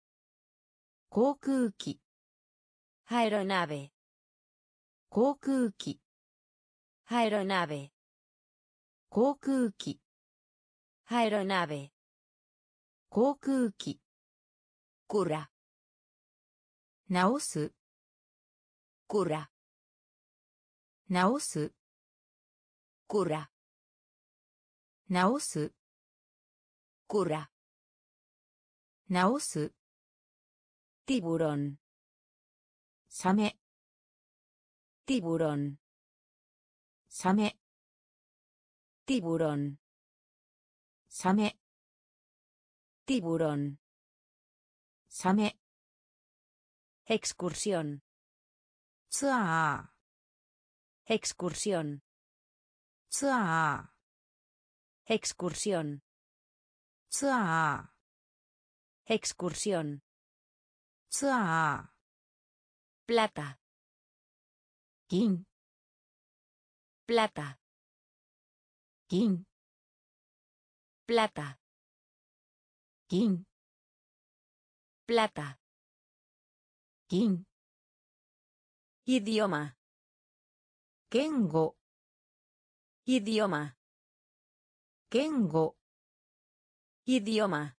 航空機 aeronave 航空機 aeronave 航空機 aeronave 航空機 cura 直す cura 直す cura 直す cura 直す Tiburón. Same. Tiburón. Same. Tiburón. Same. Tiburón. Same. Excursión. Tsuaa. Excursión. Tsuaa. Excursión. Tsuaa. Excursión. Plata. Gin. Plata. Gin. Plata. Gin. Plata. Gin. Idioma. Kengo. Idioma. Kengo. Idioma.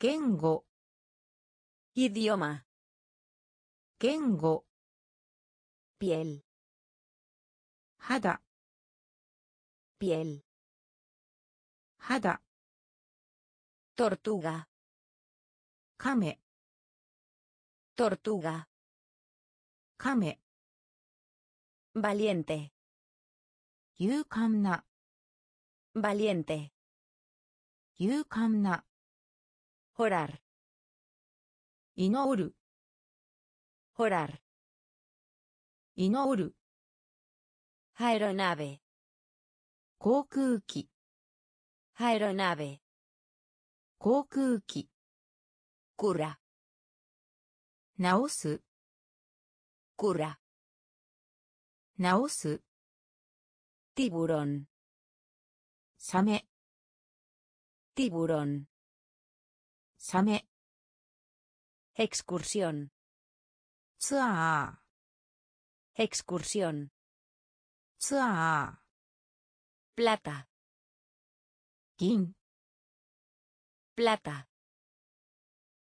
Kengo. Idioma. Kengo. Piel. Hada. Piel. Hada. Tortuga. Kame. Tortuga. Kame. Valiente. Yuukanna. Valiente. Yuukanna. Orar. Inoru. Orar. Inoru. Aeronave. 航空機 aeronave. 航空機 cura. 直す cura. 直す tiburón. サメ tiburón. サメ excursión. Tsuaa. Excursión. Tsuaa. Plata. Gin. Plata.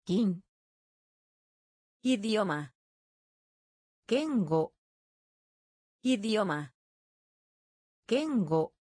Gin. Idioma. Kengo. Idioma. Kengo.